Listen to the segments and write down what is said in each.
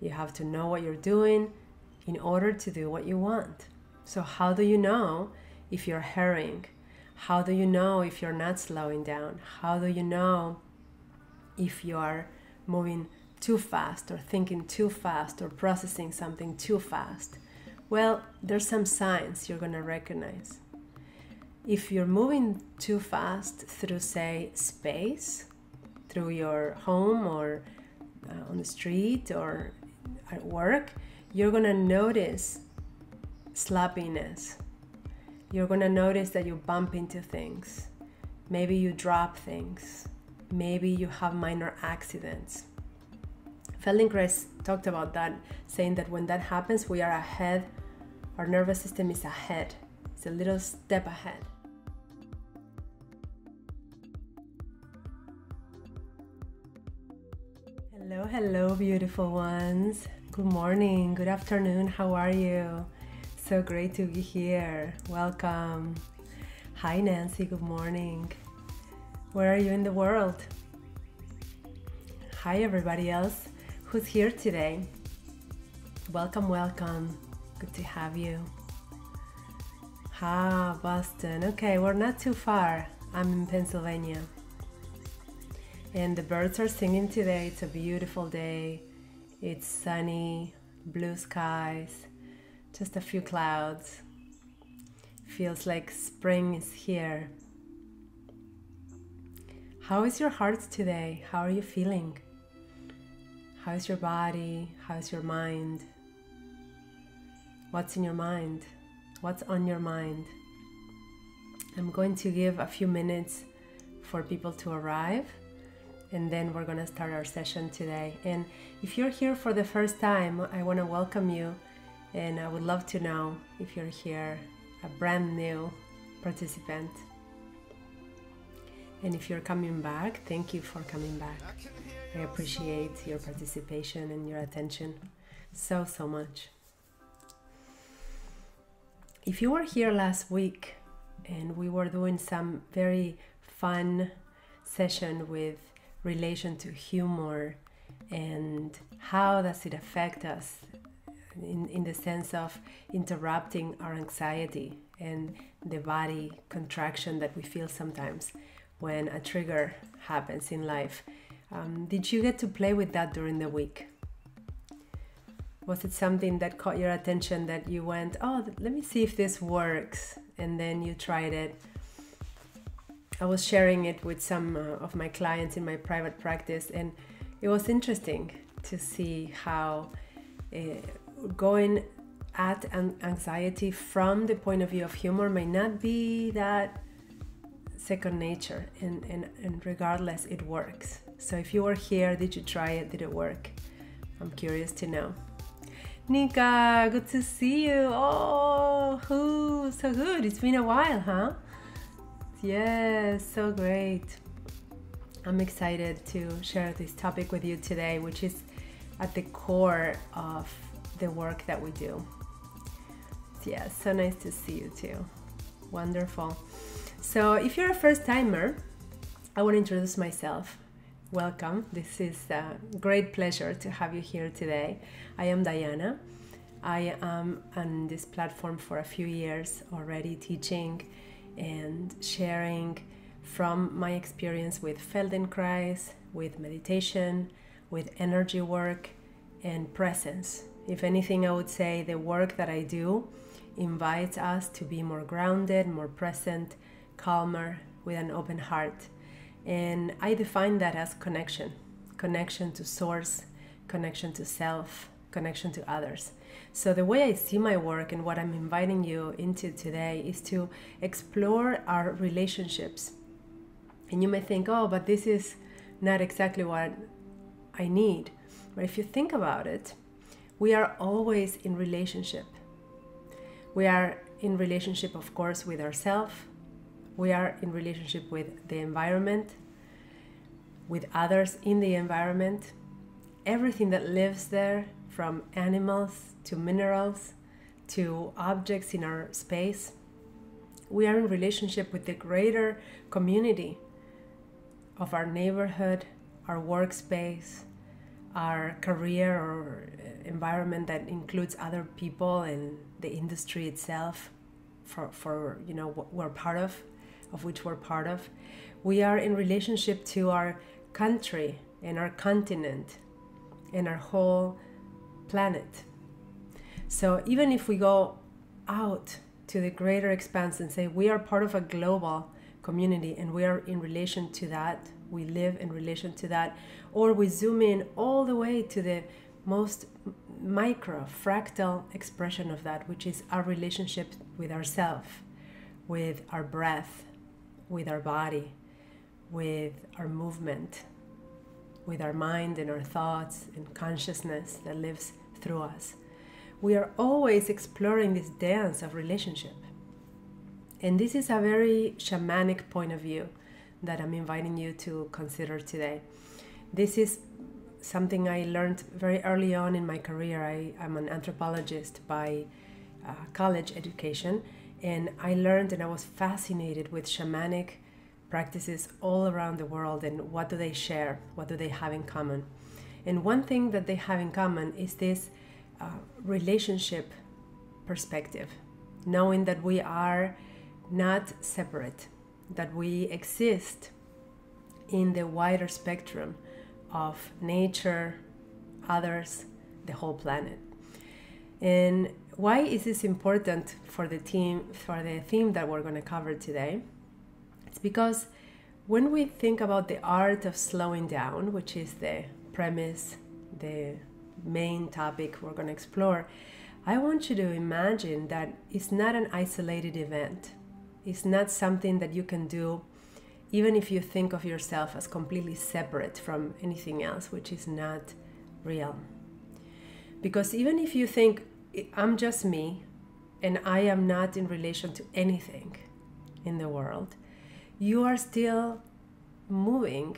You have to know what you're doing in order to do what you want. So how do you know if you're hurrying? How do you know if you're not slowing down? How do you know if you are moving too fast or thinking too fast or processing something too fast? Well, there's some signs you're going to recognize. If you're moving too fast through, say, space, through your home or on the street or at work, you're going to notice sloppiness. You're going to notice that you bump into things. Maybe you drop things. Maybe you have minor accidents. Feldenkrais talked about that, saying that when that happens, we are ahead. Our nervous system is ahead. It's a little step ahead. Hello, hello, beautiful ones. Good morning, good afternoon. How are you? So great to be here. Welcome. Hi, Nancy. Good morning. Where are you in the world? Hi, everybody else who's here today. Welcome, welcome. Good to have you. Ah, Boston. Okay, we're not too far. I'm in Pennsylvania. And the birds are singing today. It's a beautiful day. It's sunny, blue skies, just a few clouds. Feels like spring is here. How is your heart today? How are you feeling? How is your body? How is your mind? What's in your mind? What's on your mind? I'm going to give a few minutes for people to arrive, and then we're going to start our session today. And if you're here for the first time, I want to welcome you, and I would love to know if you're here, a brand new participant. And if you're coming back, thank you for coming back. I appreciate your participation and your attention so, so much. If you were here last week and we were doing some very fun session with relation to humor and how does it affect us in the sense of interrupting our anxiety and the body contraction that we feel sometimes when a trigger happens in life. Did you get to play with that during the week? Was it something that caught your attention that you went, oh, let me see if this works, and then you tried it? I was sharing it with some of my clients in my private practice, and it was interesting to see how going at anxiety from the point of view of humor may not be that second nature, and regardless, it works. So if you were here, did you try it? Did it work? I'm curious to know. Nika, good to see you. Oh, so good. It's been a while, huh? Yes, so great. I'm excited to share this topic with you today, which is at the core of the work that we do. Yeah, so nice to see you too. Wonderful. So if you're a first timer, I want to introduce myself. Welcome. This is a great pleasure to have you here today. I am DAYANA. I am on this platform for a few years already, teaching and sharing from my experience with Feldenkrais, with meditation, with energy work, and presence. If anything, I would say the work that I do invites us to be more grounded, more present, calmer, with an open heart. And I define that as connection. Connection to source, connection to self, connection to others. So the way I see my work and what I'm inviting you into today is to explore our relationships. And you may think, oh, but this is not exactly what I need. But if you think about it, we are always in relationship. We are in relationship, of course, with ourselves. We are in relationship with the environment, with others in the environment, everything that lives there, from animals to minerals to objects in our space. We are in relationship with the greater community of our neighborhood, our workspace, our career or environment that includes other people and the industry itself, for you know, what we're part of which we're part of. We are in relationship to our country and our continent and our whole planet. So even if we go out to the greater expanse and say we are part of a global community and we are in relation to that, we live in relation to that, or we zoom in all the way to the most micro fractal expression of that, which is our relationship with ourselves, with our breath, with our body, with our movement, with our mind and our thoughts and consciousness that lives through us. We are always exploring this dance of relationship. And this is a very shamanic point of view that I'm inviting you to consider today. This is something I learned very early on in my career. I am an anthropologist by college education, and I learned and I was fascinated with shamanic practices all around the world and what do they share, what do they have in common. And one thing that they have in common is this relationship perspective, knowing that we are not separate, that we exist in the wider spectrum of nature, others, the whole planet. And why is this important for the theme that we're going to cover today? It's because when we think about the art of slowing down, which is the premise, the main topic we're going to explore, I want you to imagine that it's not an isolated event. It's not something that you can do even if you think of yourself as completely separate from anything else, which is not real. Because even if you think, I'm just me and I am not in relation to anything in the world, you are still moving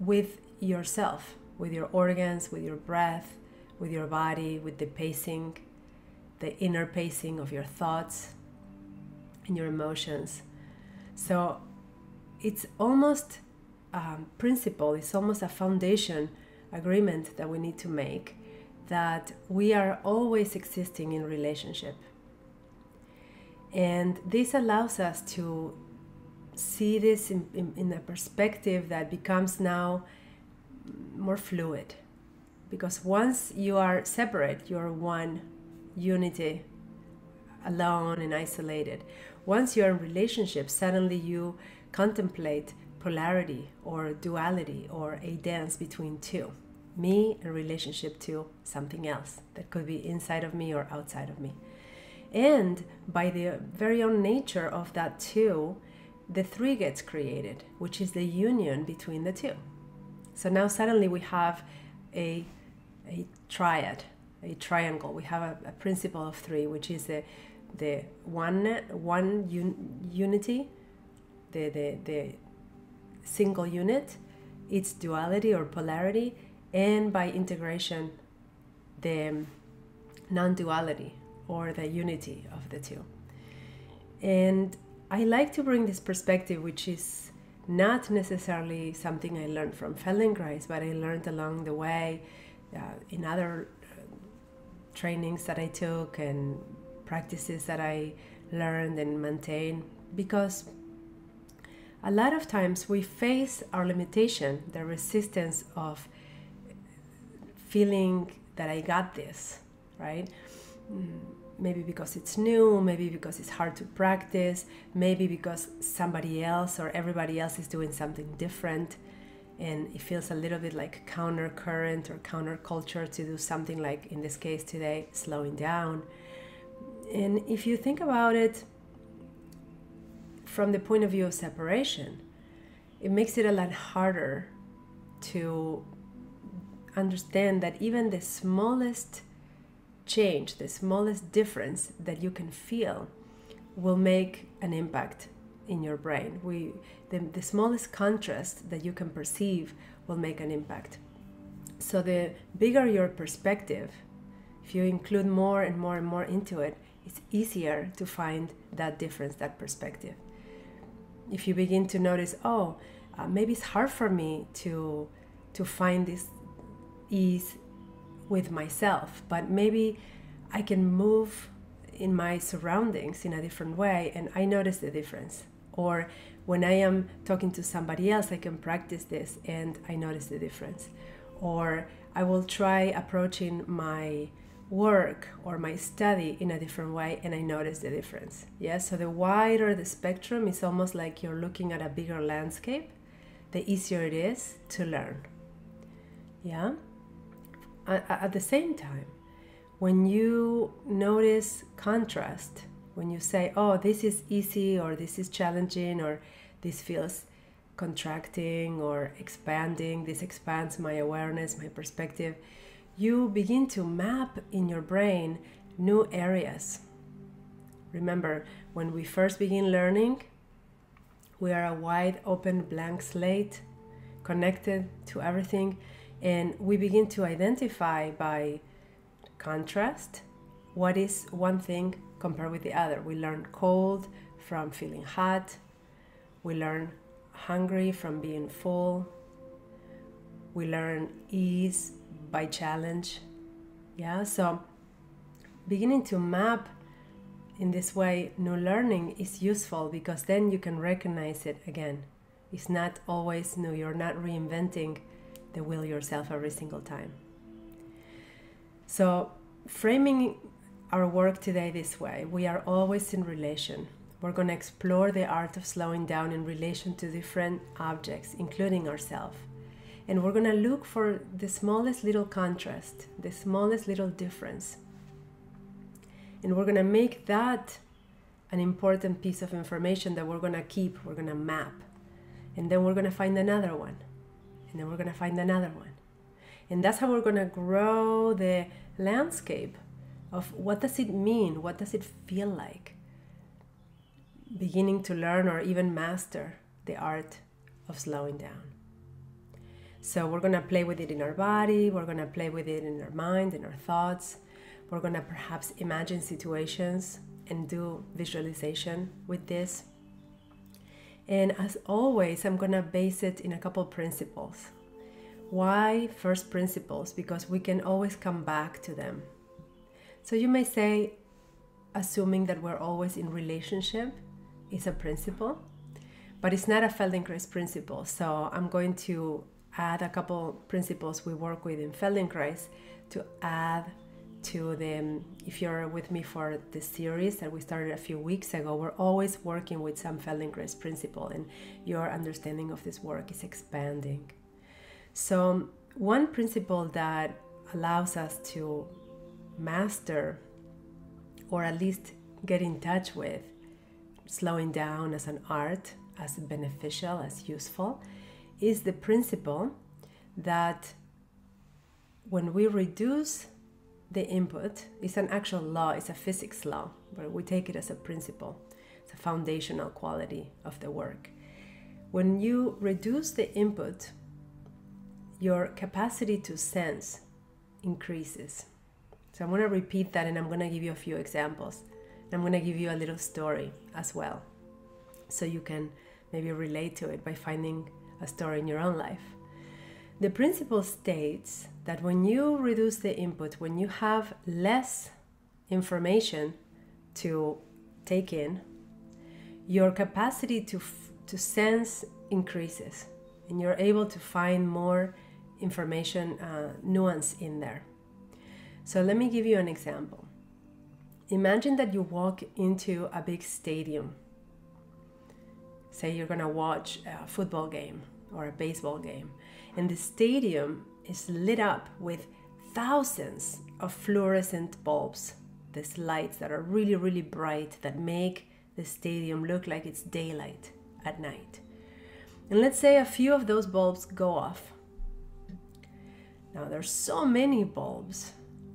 with yourself, with your organs, with your breath, with your body, with the pacing, the inner pacing of your thoughts and your emotions. So it's almost a principle, it's almost a foundation agreement that we need to make, that we are always existing in relationship. And this allows us to see this in a perspective that becomes now more fluid. Because once you are separate, you're one unity, alone and isolated. Once you're in relationship, suddenly you contemplate polarity or duality or a dance between two. Me in relationship to something else that could be inside of me or outside of me. And by the very own nature of that two, the three gets created, which is the union between the two. So now suddenly we have a triad, a triangle. We have a principle of three, which is the one unity, the single unit, its duality or polarity, and by integration, the non-duality or the unity of the two. And I like to bring this perspective, which is not necessarily something I learned from Feldenkrais, but I learned along the way in other trainings that I took and practices that I learned and maintained, because a lot of times we face our limitation, the resistance of feeling that I got this, right? Maybe because it's new, maybe because it's hard to practice, maybe because somebody else or everybody else is doing something different, and it feels a little bit like countercurrent or counterculture to do something like, in this case today, slowing down. And if you think about it from the point of view of separation, it makes it a lot harder to understand that even the smallest change, the smallest difference that you can feel will make an impact in your brain. The smallest contrast that you can perceive will make an impact. So the bigger your perspective, if you include more and more and more into it, it's easier to find that difference, that perspective. If you begin to notice, oh, maybe it's hard for me to find this ease with myself, but maybe I can move in my surroundings in a different way and I notice the difference. Or when I am talking to somebody else, I can practice this and I notice the difference. Or I will try approaching my work or my study in a different way and I notice the difference. Yeah? So the wider the spectrum, it's almost like you're looking at a bigger landscape, the easier it is to learn. Yeah? At the same time, when you notice contrast, when you say, oh, this is easy or this is challenging or this feels contracting or expanding, this expands my awareness, my perspective, you begin to map in your brain new areas. Remember, when we first begin learning, we are a wide open blank slate, connected to everything, and we begin to identify by contrast what is one thing compared with the other. We learn cold from feeling hot, we learn hungry from being full, we learn ease by challenge. Yeah, so beginning to map in this way new learning is useful because then you can recognize it again. It's not always new, you're not reinventing the wheel yourself every single time. So framing our work today this way, we are always in relation. We're going to explore the art of slowing down in relation to different objects, including ourselves. And we're going to look for the smallest little contrast, the smallest little difference. And we're going to make that an important piece of information that we're going to keep, we're going to map. And then we're going to find another one. And then we're going to find another one. And that's how we're going to grow the landscape of what does it mean, what does it feel like, beginning to learn or even master the art of slowing down. So we're going to play with it in our body, we're going to play with it in our mind, in our thoughts. We're going to perhaps imagine situations and do visualization with this. And as always, I'm going to base it in a couple principles. Why first principles? Because we can always come back to them. So you may say, assuming that we're always in relationship is a principle, but it's not a Feldenkrais principle. So I'm going to add a couple principles we work with in Feldenkrais to add to them. If you're with me for the series that we started a few weeks ago, we're always working with some Feldenkrais principle and your understanding of this work is expanding. So one principle that allows us to master or at least get in touch with slowing down as an art, as beneficial, as useful, is the principle that when we reduce the input, it's an actual law, it's a physics law, but we take it as a principle. It's a foundational quality of the work. When you reduce the input, your capacity to sense increases. So I'm going to repeat that and I'm going to give you a few examples. I'm going to give you a little story as well, so you can maybe relate to it by finding a story in your own life. The principle states that when you reduce the input, when you have less information to take in, your capacity to sense increases and you're able to find more information, nuance in there. So let me give you an example. Imagine that you walk into a big stadium. Say you're going to watch a football game or a baseball game, and the stadium is lit up with thousands of fluorescent bulbs, these lights that are really, really bright that make the stadium look like it's daylight at night. And let's say a few of those bulbs go off. Now there's so many bulbs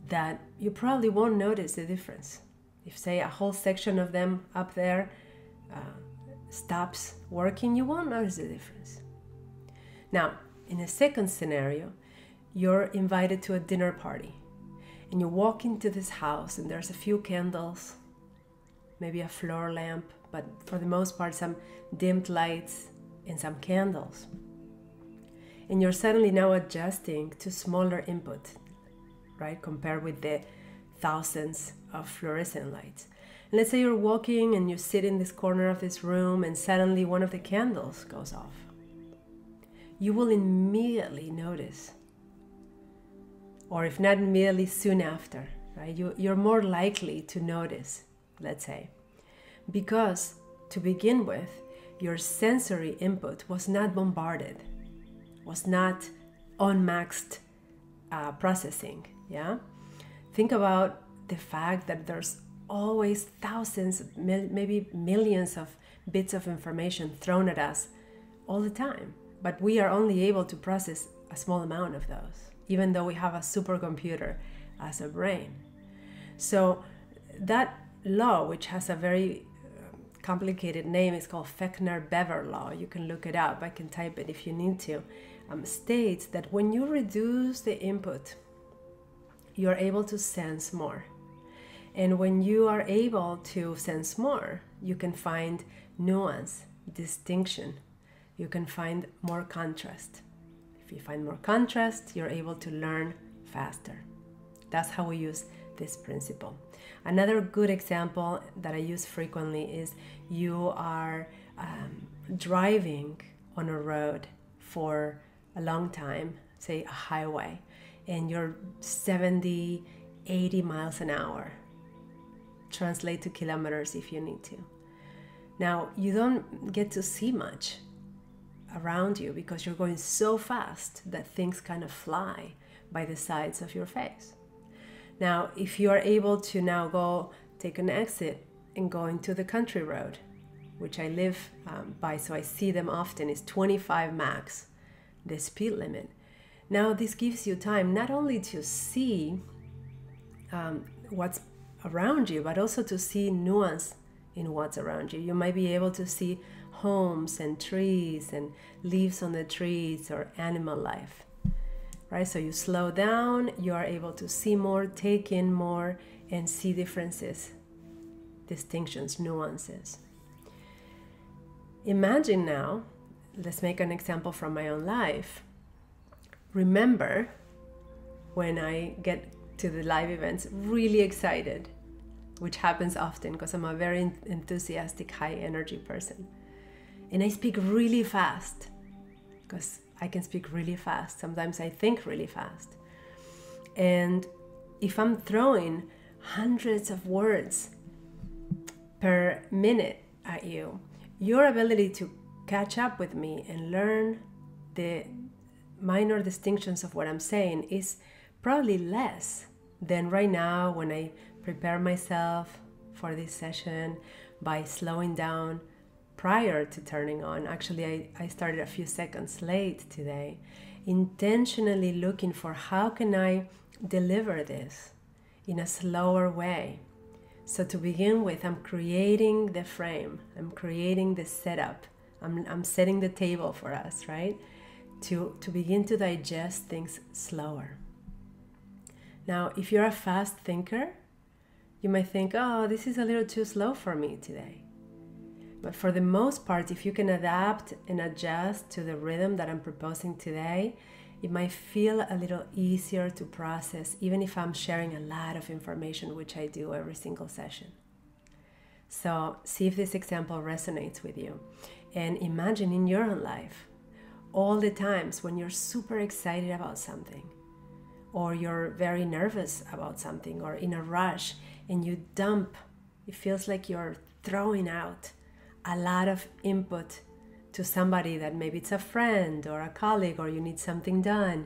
that you probably won't notice the difference. If, say, a whole section of them up there stops working, you won't notice the difference. Now, in a second scenario, you're invited to a dinner party and you walk into this house and there's a few candles, maybe a floor lamp, but for the most part some dimmed lights and some candles. And you're suddenly now adjusting to smaller input, right? Compared with the thousands of fluorescent lights. And let's say you're walking and you sit in this corner of this room and suddenly one of the candles goes off. You will immediately notice, or if not immediately, soon after, right? You're more likely to notice, let's say, because to begin with, your sensory input was not bombarded, was not unmaxed processing, yeah? Think about the fact that there's always thousands, maybe millions of bits of information thrown at us all the time, but we are only able to process a small amount of those, even though we have a supercomputer as a brain. So that law, which has a very complicated name, is called Fechner-Bever Law. You can look it up. I can type it if you need to. States that when you reduce the input, you're able to sense more. And when you are able to sense more, you can find nuance, distinction. You can find more contrast. If you find more contrast, you're able to learn faster. That's how we use this principle. Another good example that I use frequently is you are driving on a road for a long time, say a highway, and you're 70, 80 miles an hour. Translate to kilometers if you need to. Now, you don't get to see much around you because you're going so fast that things kind of fly by the sides of your face. Now, if you are able to now go take an exit and go into the country road, which I live by, so I see them often, is 25 max, the speed limit. Now, this gives you time not only to see what's around you, but also to see nuance in what's around you. You might be able to see homes and trees and leaves on the trees or animal life. Right, so you slow down, you are able to see more, take in more, and see differences, distinctions, nuances. Imagine now, let's make an example from my own life. Remember when I get to the live events really excited, which happens often because I'm a very enthusiastic, high-energy person. And I speak really fast because I can speak really fast. Sometimes I think really fast. And if I'm throwing hundreds of words per minute at you, your ability to catch up with me and learn the minor distinctions of what I'm saying is probably less than right now when I prepare myself for this session by slowing down prior to turning on. Actually, I started a few seconds late today, intentionally looking for how can I deliver this in a slower way. So to begin with, I'm creating the frame, I'm creating the setup, I'm setting the table for us, right? To begin to digest things slower. Now, if you're a fast thinker, you might think, oh, this is a little too slow for me today. But for the most part, if you can adapt and adjust to the rhythm that I'm proposing today, it might feel a little easier to process, even if I'm sharing a lot of information, which I do every single session. So see if this example resonates with you. And imagine in your own life, all the times when you're super excited about something, or you're very nervous about something, or in a rush, and you dump, it feels like you're throwing out a lot of input to somebody that maybe it's a friend or a colleague or you need something done,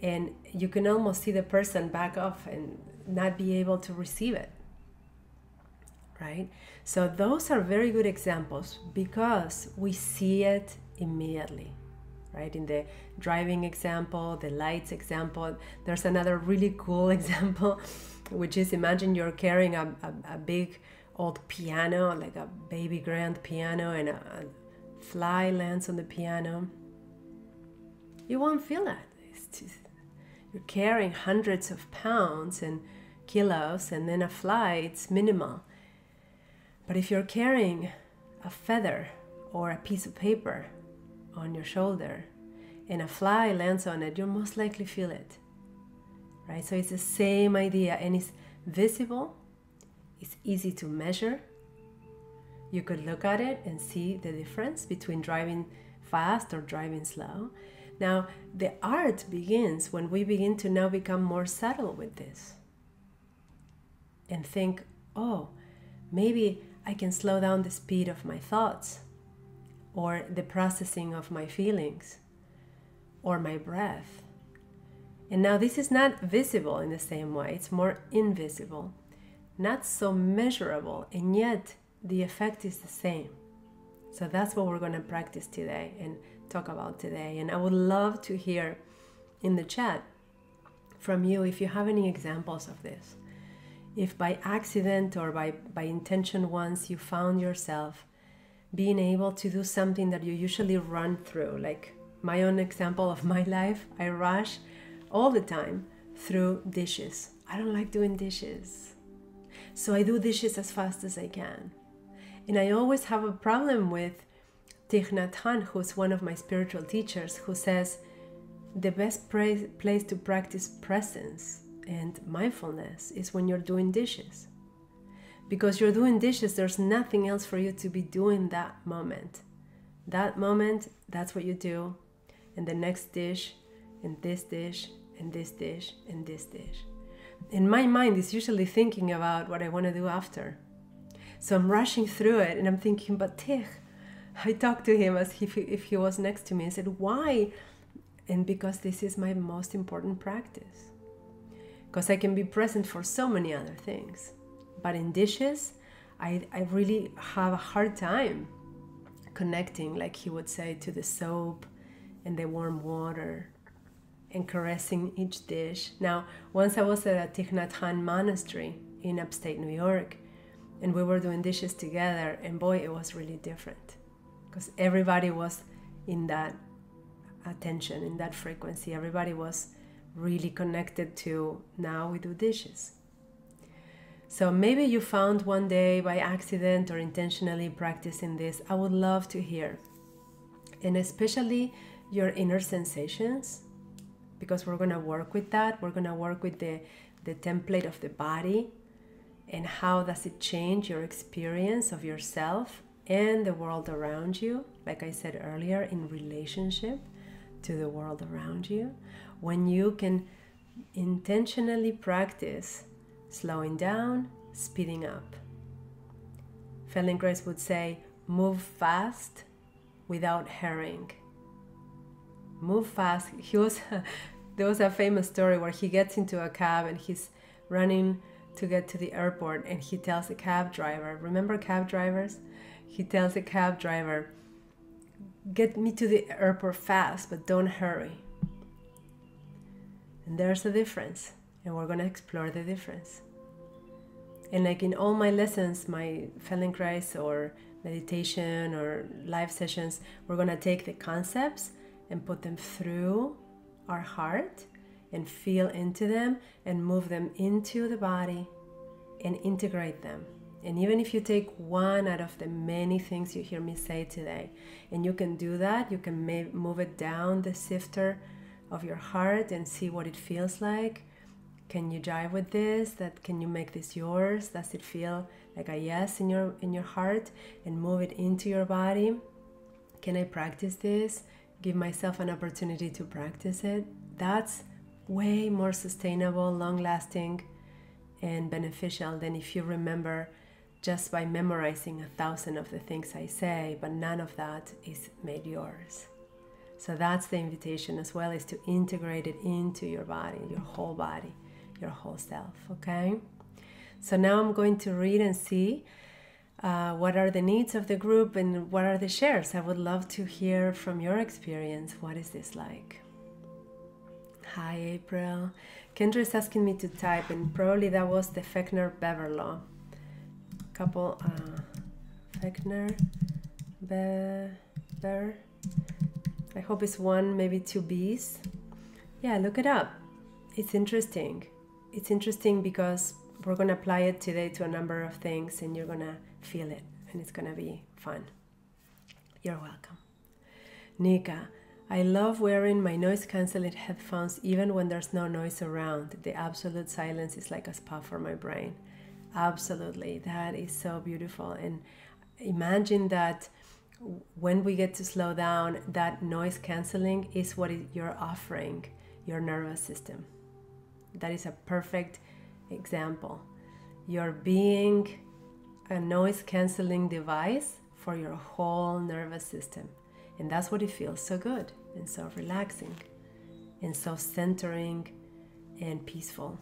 and you can almost see the person back off and not be able to receive it, right? So those are very good examples because we see it immediately, right? In the driving example, the lights example, there's another really cool example, which is imagine you're carrying a big old piano, like a baby grand piano, and a fly lands on the piano. You won't feel that. It's just, you're carrying hundreds of pounds and kilos, and then a fly, it's minimal. But if you're carrying a feather or a piece of paper on your shoulder and a fly lands on it, you'll most likely feel it. right? So it's the same idea, and it's visible, it's easy to measure. You could look at it and see the difference between driving fast or driving slow. Now, the art begins when we begin to now become more subtle with this and think, oh, maybe I can slow down the speed of my thoughts or the processing of my feelings or my breath. And now this is not visible in the same way, it's more invisible, not so measurable, and yet the effect is the same. So that's what we're going to practice today and talk about today. And I would love to hear in the chat from you if you have any examples of this. If by accident or by intention once you found yourself being able to do something that you usually run through, like my own example of my life, I rush all the time through dishes. I don't like doing dishes. So I do dishes as fast as I can. And I always have a problem with Thich Nhat Hanh, who's one of my spiritual teachers, who says the best place to practice presence and mindfulness is when you're doing dishes. Because you're doing dishes, there's nothing else for you to be doing that moment. That moment, that's what you do. And the next dish, and this dish, and this dish, and this dish. And my mind is usually thinking about what I want to do after. So I'm rushing through it, and I'm thinking, but Thich, I talked to him as if he was next to me. I said, why? And because this is my most important practice. Because I can be present for so many other things. But in dishes, I really have a hard time connecting, like he would say, to the soap and the warm water and caressing each dish. Now, once I was at a Thich Nhat Hanh monastery in upstate New York, and we were doing dishes together, and boy, it was really different. Because everybody was in that attention, in that frequency. Everybody was really connected to, now we do dishes. So maybe you found one day by accident or intentionally practicing this. I would love to hear, and especially your inner sensations, because we're going to work with that. We're going to work with the template of the body and how does it change your experience of yourself and the world around you, like I said earlier, in relationship to the world around you. When you can intentionally practice slowing down, speeding up. Feldenkrais would say, move fast without hurrying. Move fast. There was a famous story where he gets into a cab and he's running to get to the airport, and he tells the cab driver, remember cab drivers? He tells the cab driver, get me to the airport fast, but don't hurry. And there's a difference, and we're going to explore the difference. And like in all my lessons, my Feldenkrais or meditation or live sessions, we're going to take the concepts and put them through our heart and feel into them and move them into the body and integrate them. And even if you take one out of the many things you hear me say today, and you can do that, you can move it down the sifter of your heart and see what it feels like. Can you jive with this? Can you make this yours? Does it feel like a yes in your heart? And move it into your body. Can I practice this? Give myself an opportunity to practice it. That's way more sustainable, long-lasting, and beneficial than if you remember just by memorizing 1,000 of the things I say, but none of that is made yours. So that's the invitation as well, is to integrate it into your body, your whole self, okay? So now I'm going to read and see what are the needs of the group and what are the shares. I would love to hear from your experience. What is this like? Hi, April. Kendra is asking me to type, and probably that was the Fechner-Bever Law. Couple, Fechner-Bever. I hope it's one, maybe two B's. Yeah, look it up. It's interesting. It's interesting because we're going to apply it today to a number of things, and you're going to feel it, and it's going to be fun. You're welcome. Nika, I love wearing my noise-canceling headphones even when there's no noise around. The absolute silence is like a spa for my brain. Absolutely, that is so beautiful. And imagine that when we get to slow down, that noise canceling is what you're offering your nervous system. That is a perfect example. You're being a noise canceling device for your whole nervous system. And that's what it feels so good and so relaxing and so centering and peaceful.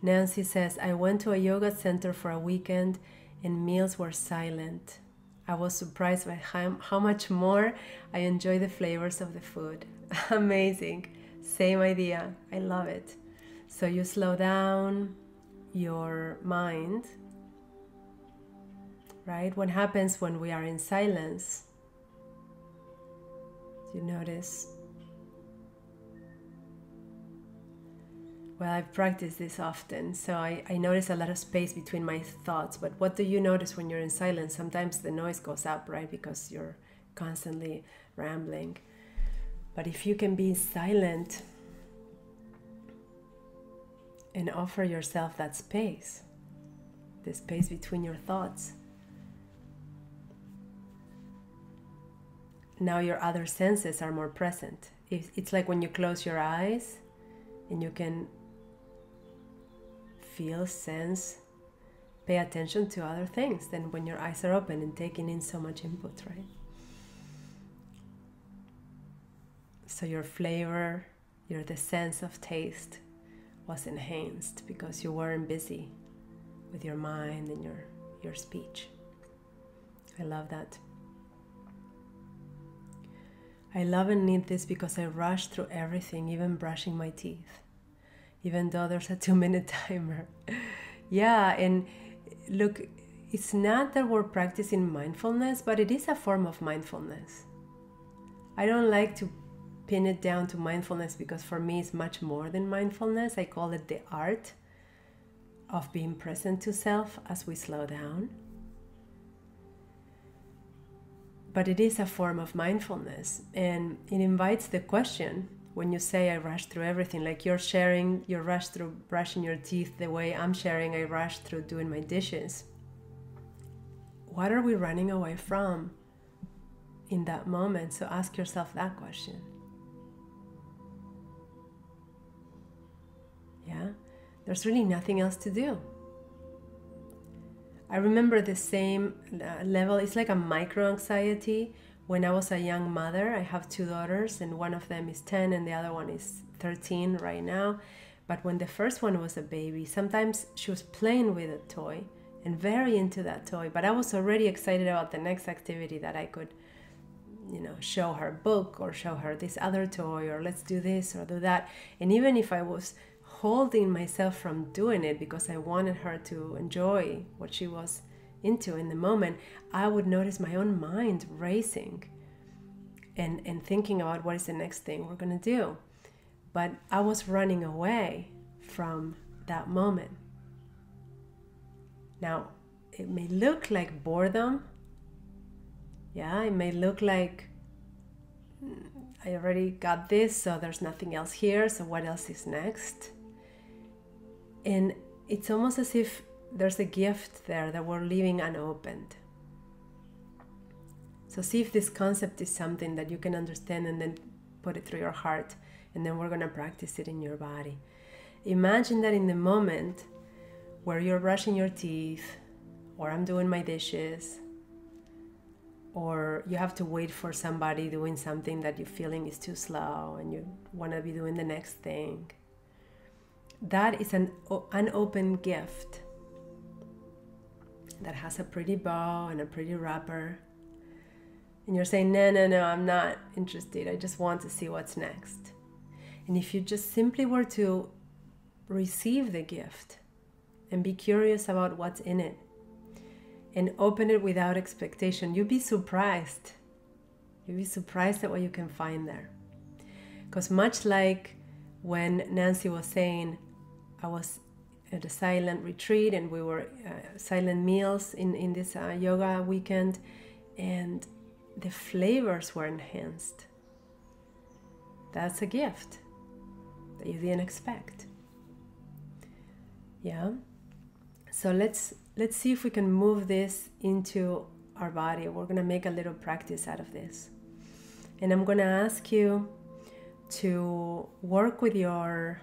Nancy says, I went to a yoga center for a weekend and meals were silent. I was surprised by how much more I enjoy the flavors of the food. Amazing. Same idea. I love it. So you slow down your mind, right? What happens when we are in silence? You notice. Well, I've practiced this often, so I notice a lot of space between my thoughts. But what do you notice when you're in silence? Sometimes the noise goes up, right? Because you're constantly rambling. But if you can be silent and offer yourself that space, the space between your thoughts, now your other senses are more present. It's like when you close your eyes and you can feel, sense, pay attention to other things than when your eyes are open and taking in so much input, right? So your flavor, the sense of taste was enhanced because you weren't busy with your mind and your speech. I love that. I love and need this because I rush through everything, even brushing my teeth, even though there's a 2-minute timer. Yeah, and look, it's not that we're practicing mindfulness, but it is a form of mindfulness. I don't like to pin it down to mindfulness because for me it's much more than mindfulness. I call it the art of being present to self as we slow down. But it is a form of mindfulness, and it invites the question when you say I rush through everything, like you're sharing your rush through brushing your teeth the way I'm sharing I rush through doing my dishes. What are we running away from in that moment? So ask yourself that question. Yeah, there's really nothing else to do. I remember the same level, it's like a micro-anxiety. When I was a young mother, I have 2 daughters, and one of them is 10 and the other one is 13 right now. But when the first one was a baby, sometimes she was playing with a toy and very into that toy, but I was already excited about the next activity that I could, you know, show her book or show her this other toy or let's do this or do that. And even if I was holding myself from doing it because I wanted her to enjoy what she was into in the moment, I would notice my own mind racing and thinking about what is the next thing we're going to do. But I was running away from that moment. Now, it may look like boredom. Yeah, it may look like I already got this, so there's nothing else here, so what else is next? And it's almost as if there's a gift there that we're leaving unopened. So see if this concept is something that you can understand and then put it through your heart, and then we're going to practice it in your body. Imagine that in the moment where you're brushing your teeth, or I'm doing my dishes, or you have to wait for somebody doing something that you're feeling is too slow and you want to be doing the next thing. That is an unopened gift that has a pretty bow and a pretty wrapper. And you're saying, no, no, no, I'm not interested. I just want to see what's next. And if you just simply were to receive the gift and be curious about what's in it and open it without expectation, you'd be surprised. You'd be surprised at what you can find there. Because much like when Nancy was saying, I was at a silent retreat and we were silent meals in this yoga weekend, and the flavors were enhanced. That's a gift that you didn't expect. Yeah? So let's see if we can move this into our body. We're going to make a little practice out of this. And I'm going to ask you to work with your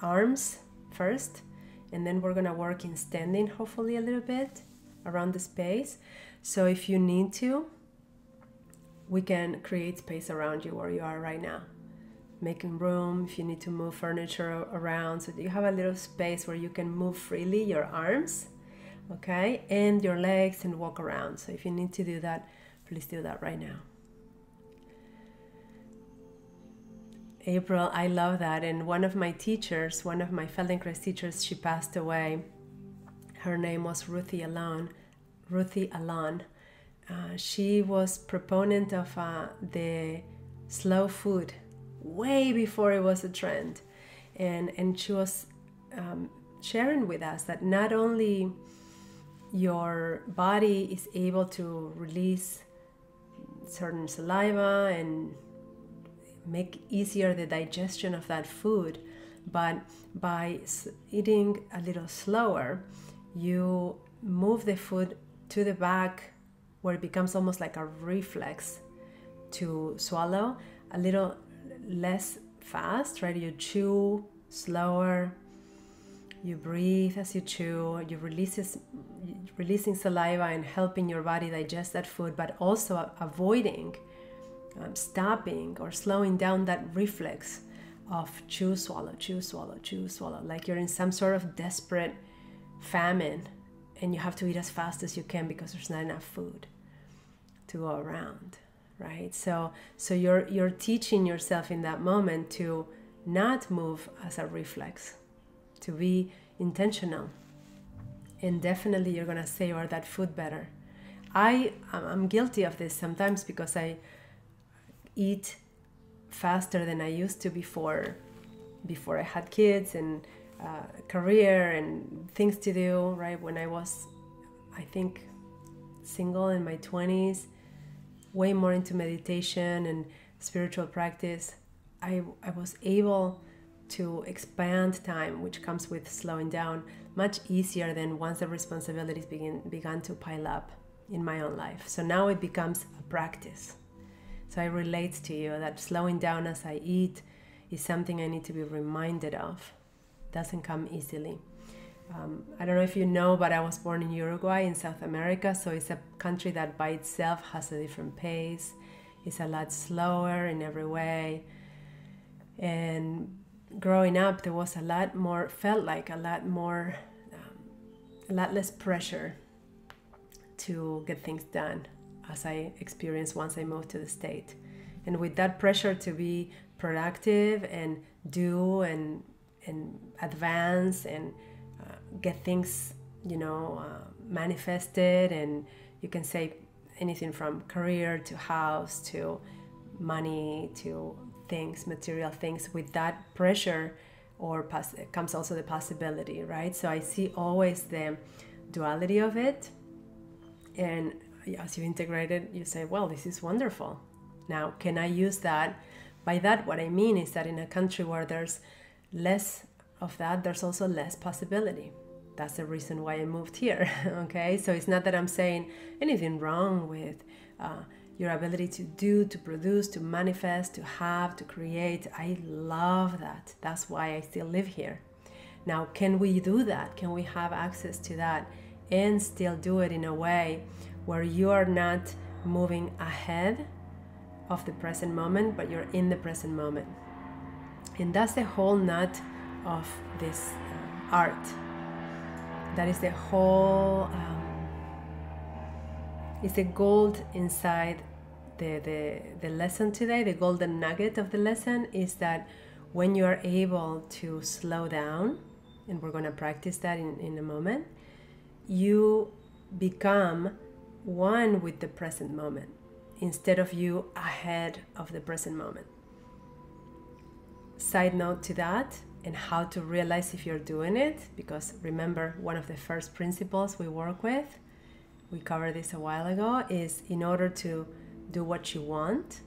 arms first, and then we're going to work in standing, hopefully a little bit around the space. So if you need to, we can create space around you where you are right now, making room if you need to move furniture around, so that you have a little space where you can move freely your arms, okay, and your legs, and walk around. So if you need to do that, please do that right now. April, I love that. And one of my teachers, one of my Feldenkrais teachers, she passed away. Her name was Ruthie Alon. Ruthie Alon. She was proponent of the slow food way before it was a trend, and she was sharing with us that not only your body is able to release certain saliva and make easier the digestion of that food, but by eating a little slower, you move the food to the back where it becomes almost like a reflex to swallow a little less fast, right? You chew slower, you breathe as you chew, you releasing saliva and helping your body digest that food, but also avoiding stopping or slowing down that reflex of chew, swallow, chew, swallow, chew, swallow, like you're in some sort of desperate famine and you have to eat as fast as you can because there's not enough food to go around, right? So you're teaching yourself in that moment to not move as a reflex, to be intentional, and definitely you're gonna savor that food better. I'm guilty of this sometimes because I eat faster than I used to before I had kids and career and things to do, right? When I was, I think, single in my 20s, way more into meditation and spiritual practice, I was able to expand time, which comes with slowing down, much easier than once the responsibilities began to pile up in my own life. So now it becomes a practice. So I relate to you that slowing down as I eat is something I need to be reminded of. It doesn't come easily. I don't know if you know, but I was born in Uruguay in South America, so it's a country that by itself has a different pace. It's a lot slower in every way. And growing up, there was a lot more, felt like a lot more, a lot less pressure to get things done, as I experienced once I moved to the States. And with that pressure to be productive and do and advance and get things, you know, manifested, and you can say anything from career to house to money to things, material things. With that pressure comes also the possibility, right? So I see always the duality of it, and as you integrate it, you say, well, this is wonderful. Now, can I use that? By that, what I mean is that in a country where there's less of that, there's also less possibility. That's the reason why I moved here, okay? So it's not that I'm saying anything wrong with your ability to do, to produce, to manifest, to have, to create. I love that. That's why I still live here. Now, can we do that? Can we have access to that and still do it in a way where you are not moving ahead of the present moment, but you're in the present moment? And that's the whole nut of this art. That is the whole, it's the gold inside the lesson today. The golden nugget of the lesson is that when you are able to slow down, and we're gonna practice that in a moment, you become one with the present moment, instead of you ahead of the present moment. Side note to that, and how to realize if you're doing it, because remember, one of the first principles we work with, we covered this a while ago, is in order to do what you want,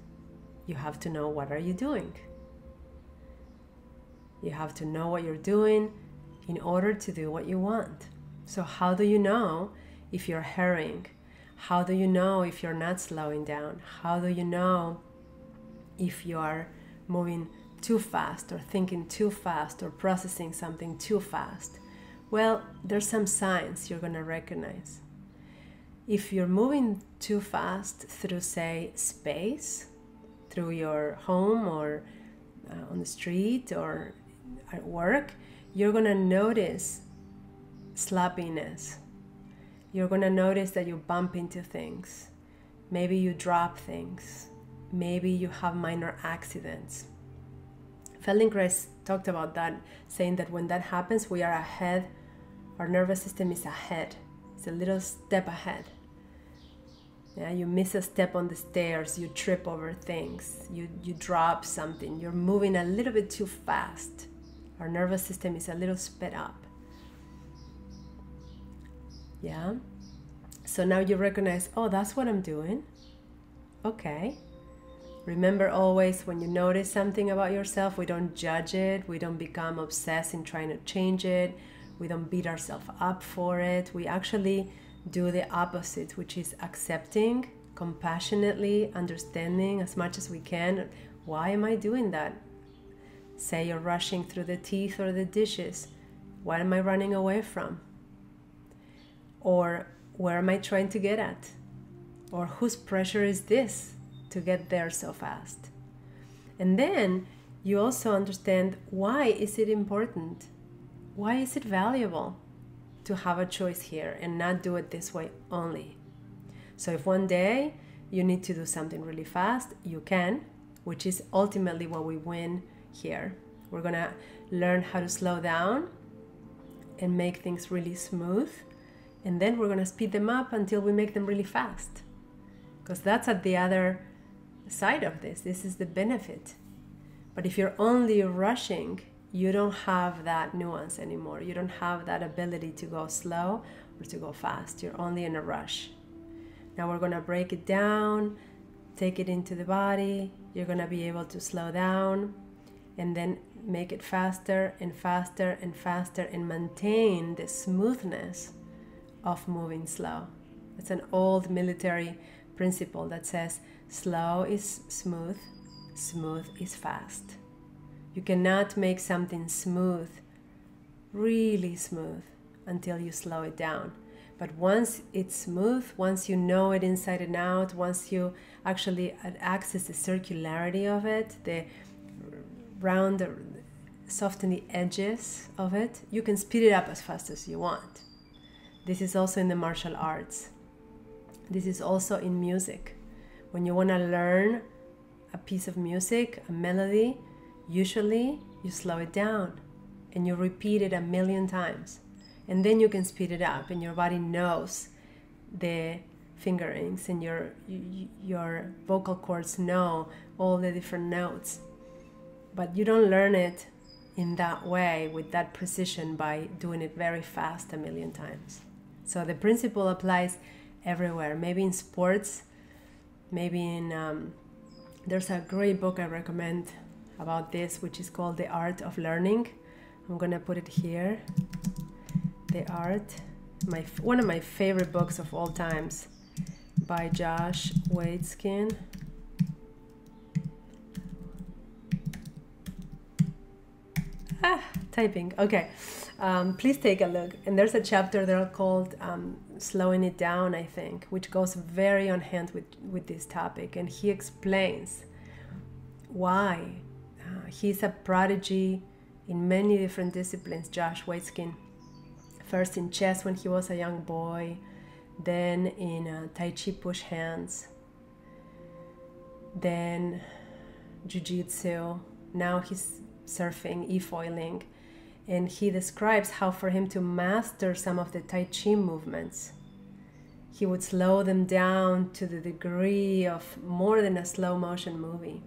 you have to know what are you doing. You have to know what you're doing in order to do what you want. So how do you know if you're hurrying? How do you know if you're not slowing down? How do you know if you are moving too fast or thinking too fast or processing something too fast? Well, there's some signs you're going to recognize. If you're moving too fast through, say, space, through your home or on the street or at work, you're going to notice sloppiness. You're going to notice that you bump into things. Maybe you drop things. Maybe you have minor accidents. Feldenkrais talked about that, saying that when that happens, we are ahead. Our nervous system is ahead. It's a little step ahead. Yeah, you miss a step on the stairs, you trip over things, you drop something, you're moving a little bit too fast. Our nervous system is a little sped up. Yeah? So now you recognize, oh, that's what I'm doing. Okay. Remember always, when you notice something about yourself, we don't judge it, we don't become obsessed in trying to change it, we don't beat ourselves up for it. We actually do the opposite, which is accepting, compassionately understanding as much as we can. Why am I doing that? Say you're rushing through the teeth or the dishes. What am I running away from? Or where am I trying to get at? Or whose pressure is this to get there so fast? And then you also understand, why is it important? Why is it valuable to have a choice here and not do it this way only? So if one day you need to do something really fast, you can, which is ultimately what we win here. We're gonna learn how to slow down and make things really smooth, and then we're gonna speed them up until we make them really fast. Because that's at the other side of this. This is the benefit. But if you're only rushing, you don't have that nuance anymore. You don't have that ability to go slow or to go fast. You're only in a rush. Now we're going to break it down, take it into the body. You're going to be able to slow down and then make it faster and faster and faster and maintain the smoothness of moving slow. It's an old military principle that says slow is smooth, smooth is fast. You cannot make something smooth, really smooth, until you slow it down. But once it's smooth, once you know it inside and out, once you actually access the circularity of it, the round, soften the edges of it, you can speed it up as fast as you want. This is also in the martial arts. This is also in music. When you want to learn a piece of music, a melody, usually you slow it down and you repeat it 1,000,000 times, and then you can speed it up, and your body knows the fingerings and your vocal cords know all the different notes. But you don't learn it in that way with that precision by doing it very fast 1,000,000 times. So the principle applies everywhere. Maybe in sports, maybe in there's a great book I recommend about this, which is called The Art of Learning. I'm gonna put it here. The Art, one of my favorite books of all times, by Josh Waitzkin. Okay. Please take a look. And there's a chapter there called Slowing It Down, I think, which goes very on hand with this topic. And he explains why. He's a prodigy in many different disciplines, Josh Waitzkin. First in chess when he was a young boy, then in Tai Chi push hands, then Jiu-Jitsu, now he's surfing, e-foiling, and he describes how for him to master some of the Tai Chi movements, he would slow them down to the degree of more than a slow motion movie.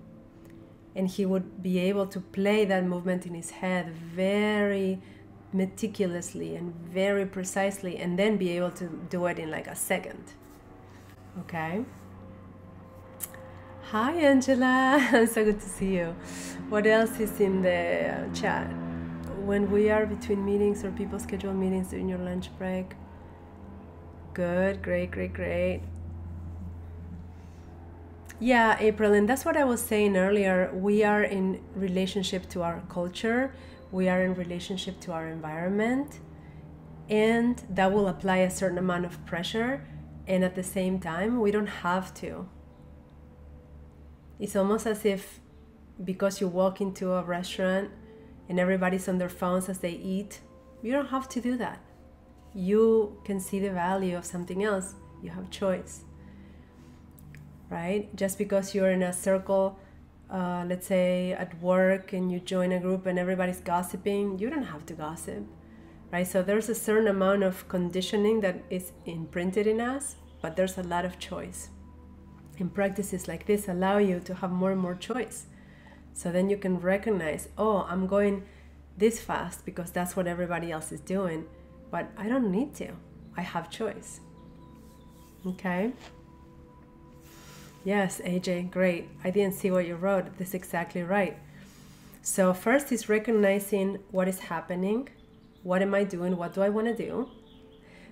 And he would be able to play that movement in his head very meticulously and very precisely, and then be able to do it in like a second. Okay. Hi, Angela. So good to see you. What else is in the chat? when we are between meetings or people schedule meetings during your lunch break. Good, great. Yeah, April, and that's what I was saying earlier. We are in relationship to our culture. We are in relationship to our environment. And that will apply a certain amount of pressure. And at the same time, we don't have to. It's almost as if because you walk into a restaurant and everybody's on their phones as they eat, you don't have to do that. You can see the value of something else. You have choice, right? Just because you're in a circle, let's say at work, and you join a group and everybody's gossiping, you don't have to gossip, right? So there's a certain amount of conditioning that is imprinted in us, but there's a lot of choice. And practices like this allow you to have more and more choice. So then you can recognize, oh, I'm going this fast because that's what everybody else is doing, but I don't need to. I have choice. Okay? Yes, AJ, great. I didn't see what you wrote. That's exactly right. So first is recognizing what is happening. What am I doing? What do I want to do?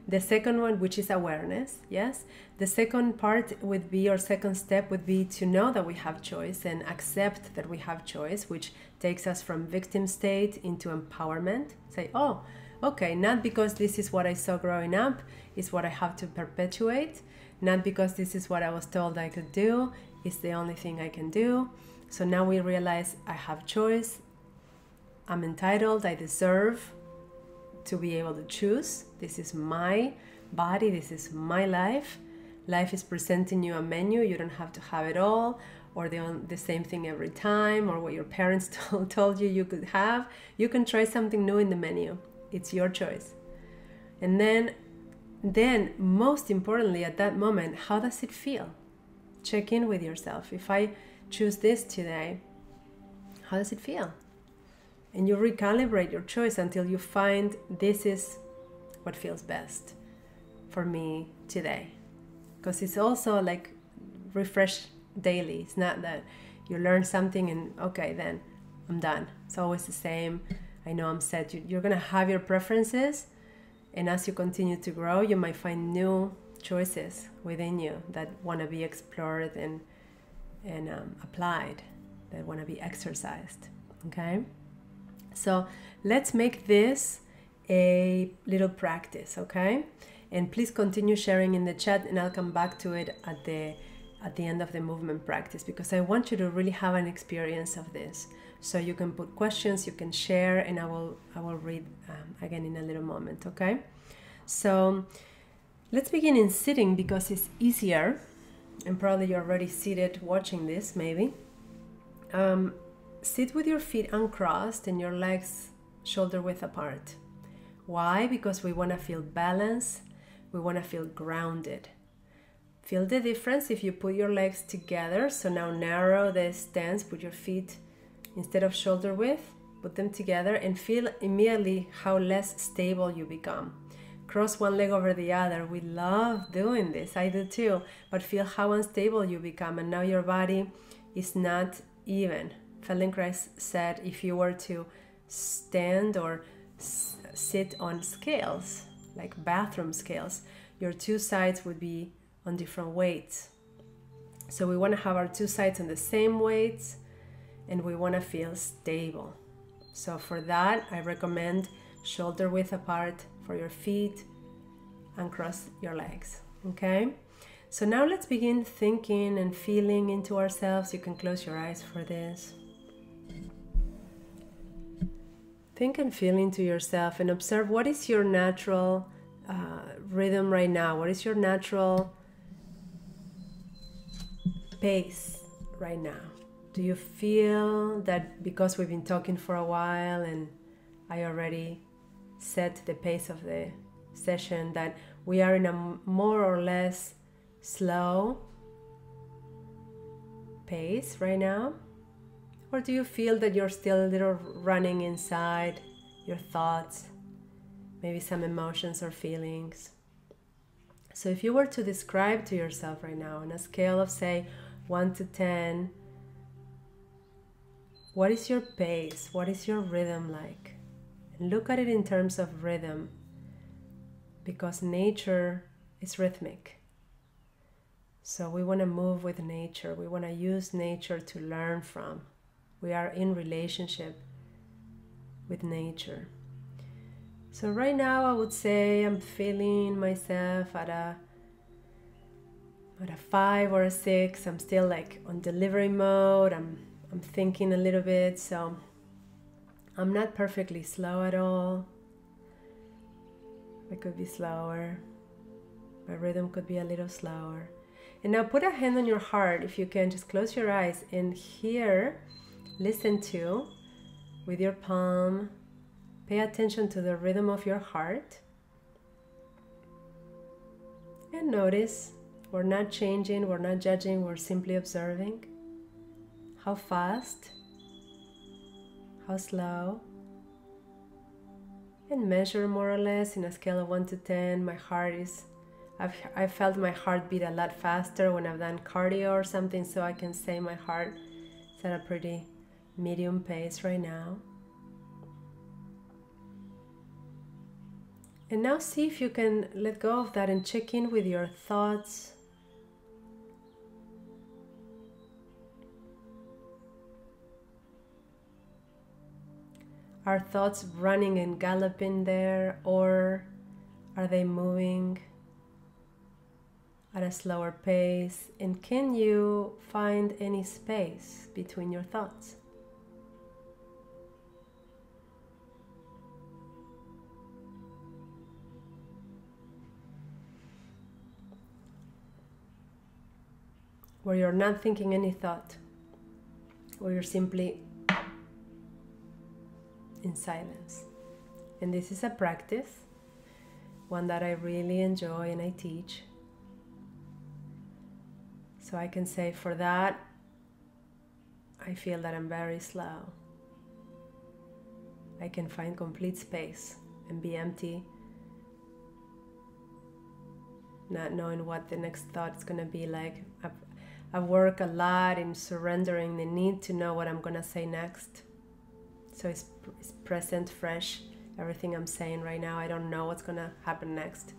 The second one, which is awareness, yes? The second part would be, or second step would be, to know that we have choice and accept that we have choice, which takes us from victim state into empowerment. Say, oh, okay, not because this is what I saw growing up, is what I have to perpetuate. Not because this is what I was told I could do, is the only thing I can do. So now we realize I have choice, I'm entitled, I deserve to be able to choose. This is my body, this is my life. Life is presenting you a menu, you don't have to have it all, or the same thing every time, or what your parents told you you could have. You can try something new in the menu. It's your choice. And then most importantly at that moment, how does it feel? Check in with yourself. If I choose this today, how does it feel? And you recalibrate your choice until you find this is what feels best for me today. Because it's also like refresh daily. It's not that you learn something and okay, then I'm done. It's always the same. I know I'm set. You're going to have your preferences. And as you continue to grow, you might find new choices within you that want to be explored and applied, that want to be exercised. Okay? So let's make this a little practice, okay? And please continue sharing in the chat, and I'll come back to it at the end of the movement practice, because I want you to really have an experience of this. So you can put questions, you can share, and I will read again in a little moment, okay? So let's begin in sitting because it's easier, and probably you're already seated watching this, maybe. Sit with your feet uncrossed and your legs shoulder width apart. Why? Because we want to feel balanced. We want to feel grounded. Feel the difference if you put your legs together. So now narrow the stance, put your feet instead of shoulder width, put them together, and feel immediately how less stable you become. Cross one leg over the other. We love doing this. I do too. But feel how unstable you become. And now your body is not even. Feldenkrais said if you were to stand or sit on scales, like bathroom scales, your two sides would be on different weights. So we want to have our two sides on the same weights, and we want to feel stable. So for that, I recommend shoulder width apart for your feet and cross your legs, okay? So now let's begin thinking and feeling into ourselves. You can close your eyes for this. Think and feel into yourself and observe what is your natural rhythm right now. What is your natural pace right now? Do you feel that because we've been talking for a while and I already set the pace of the session that we are in a more or less slow pace right now? Or do you feel that you're still a little running inside your thoughts, maybe some emotions or feelings? So if you were to describe to yourself right now on a scale of, say, 1 to 10, what is your pace? What is your rhythm like? Look at it in terms of rhythm, because nature is rhythmic. So we want to move with nature. We want to use nature to learn from. We are in relationship with nature. So right now I would say I'm feeling myself at a 5 or a 6. I'm still like on delivery mode. I'm thinking a little bit, so I'm not perfectly slow at all. I could be slower. My rhythm could be a little slower. And now put a hand on your heart if you can. Just close your eyes and hear, listen to, with your palm. Pay attention to the rhythm of your heart. And notice, we're not changing, we're not judging, we're simply observing. How fast, how slow. And measure more or less in a scale of 1 to 10. My heart is, I've felt my heart beat a lot faster when I've done cardio or something, so I can say my heart is at a pretty medium pace right now. And now see if you can let go of that and check in with your thoughts. Are thoughts running and galloping there, or are they moving at a slower pace? And can you find any space between your thoughts? Where you're not thinking any thought, where you're simply in silence. And this is a practice, one that I really enjoy and I teach. So I can say for that, I feel that I'm very slow. I can find complete space and be empty, not knowing what the next thought is going to be like. I work a lot in surrendering the need to know what I'm going to say next. So it's present, fresh, everything I'm saying right now. I don't know what's going to happen next.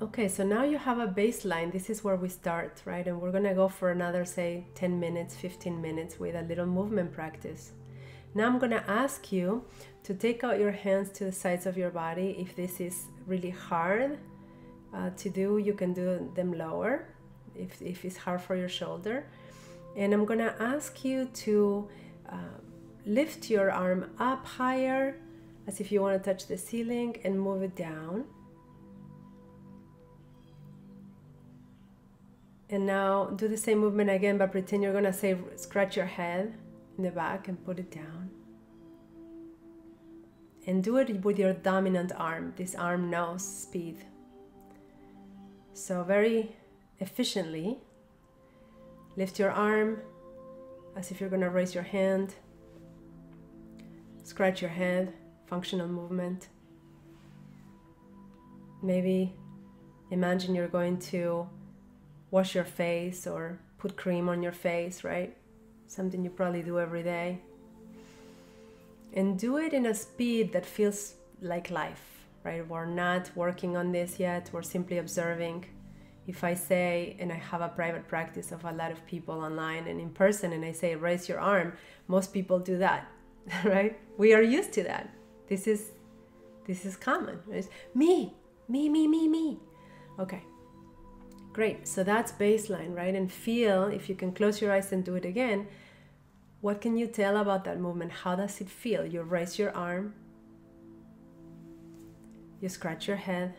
Okay, so now you have a baseline. This is where we start, right? And we're going to go for another, say, 10 minutes, 15 minutes with a little movement practice. Now I'm going to ask you to take out your hands to the sides of your body. If this is really hard to do, you can do them lower if it's hard for your shoulder. And I'm going to ask you to lift your arm up higher, as if you want to touch the ceiling, and move it down. And now do the same movement again, but pretend you're going to say, scratch your head in the back and put it down. And do it with your dominant arm. This arm knows speed. So very efficiently, lift your arm as if you're going to raise your hand, scratch your head, functional movement. Maybe imagine you're going to wash your face or put cream on your face, right? Something you probably do every day. And do it in a speed that feels like life, right? We're not working on this yet, we're simply observing. If I say, and I have a private practice of a lot of people online and in person, and I say, raise your arm, most people do that, right? We are used to that. This is common. It's me, me, me, me, me. Okay, great. So that's baseline, right? And feel, if you can close your eyes and do it again, what can you tell about that movement? How does it feel? You raise your arm, you scratch your head,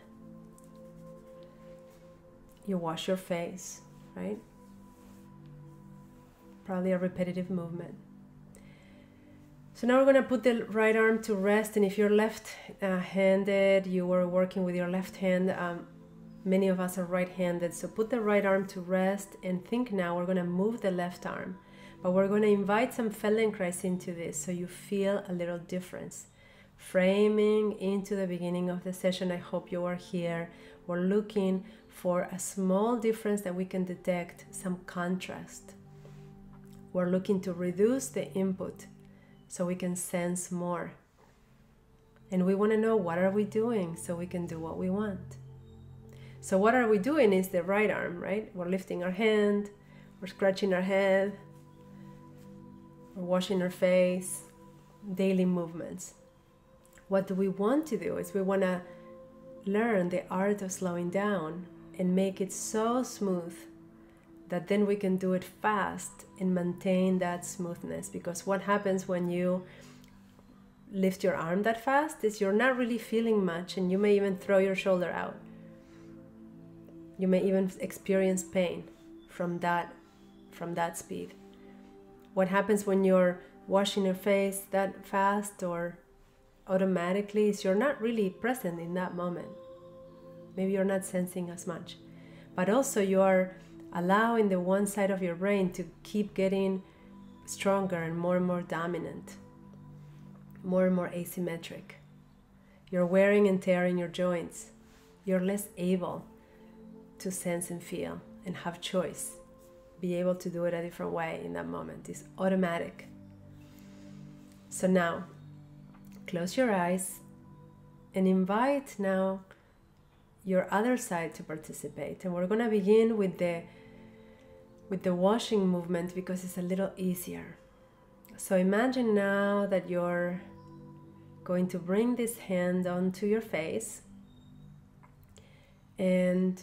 you wash your face, right? Probably a repetitive movement. So now we're going to put the right arm to rest. And if you're left-handed, you were working with your left hand. Many of us are right-handed. So put the right arm to rest and think now we're going to move the left arm. But we're going to invite some Feldenkrais into this so you feel a little difference. Framing into the beginning of the session, I hope you are here. We're looking for a small difference that we can detect, some contrast. We're looking to reduce the input so we can sense more. And we want to know what are we doing so we can do what we want. So what are we doing is the right arm, right? We're lifting our hand, we're scratching our head, we're washing our face, daily movements. What do we want to do is we want to learn the art of slowing down and make it so smooth that then we can do it fast and maintain that smoothness. Because what happens when you lift your arm that fast is you're not really feeling much, and you may even throw your shoulder out. You may even experience pain from that speed. What happens when you're washing your face that fast or automatically is you're not really present in that moment. Maybe you're not sensing as much, but also you are allowing the one side of your brain to keep getting stronger and more dominant, more and more asymmetric. You're wearing and tearing your joints. You're less able to sense and feel and have choice. Be able to do it a different way in that moment. It's automatic. So now, close your eyes and invite now your other side to participate. And we're going to begin with the washing movement because it's a little easier. So imagine now that you're going to bring this hand onto your face, and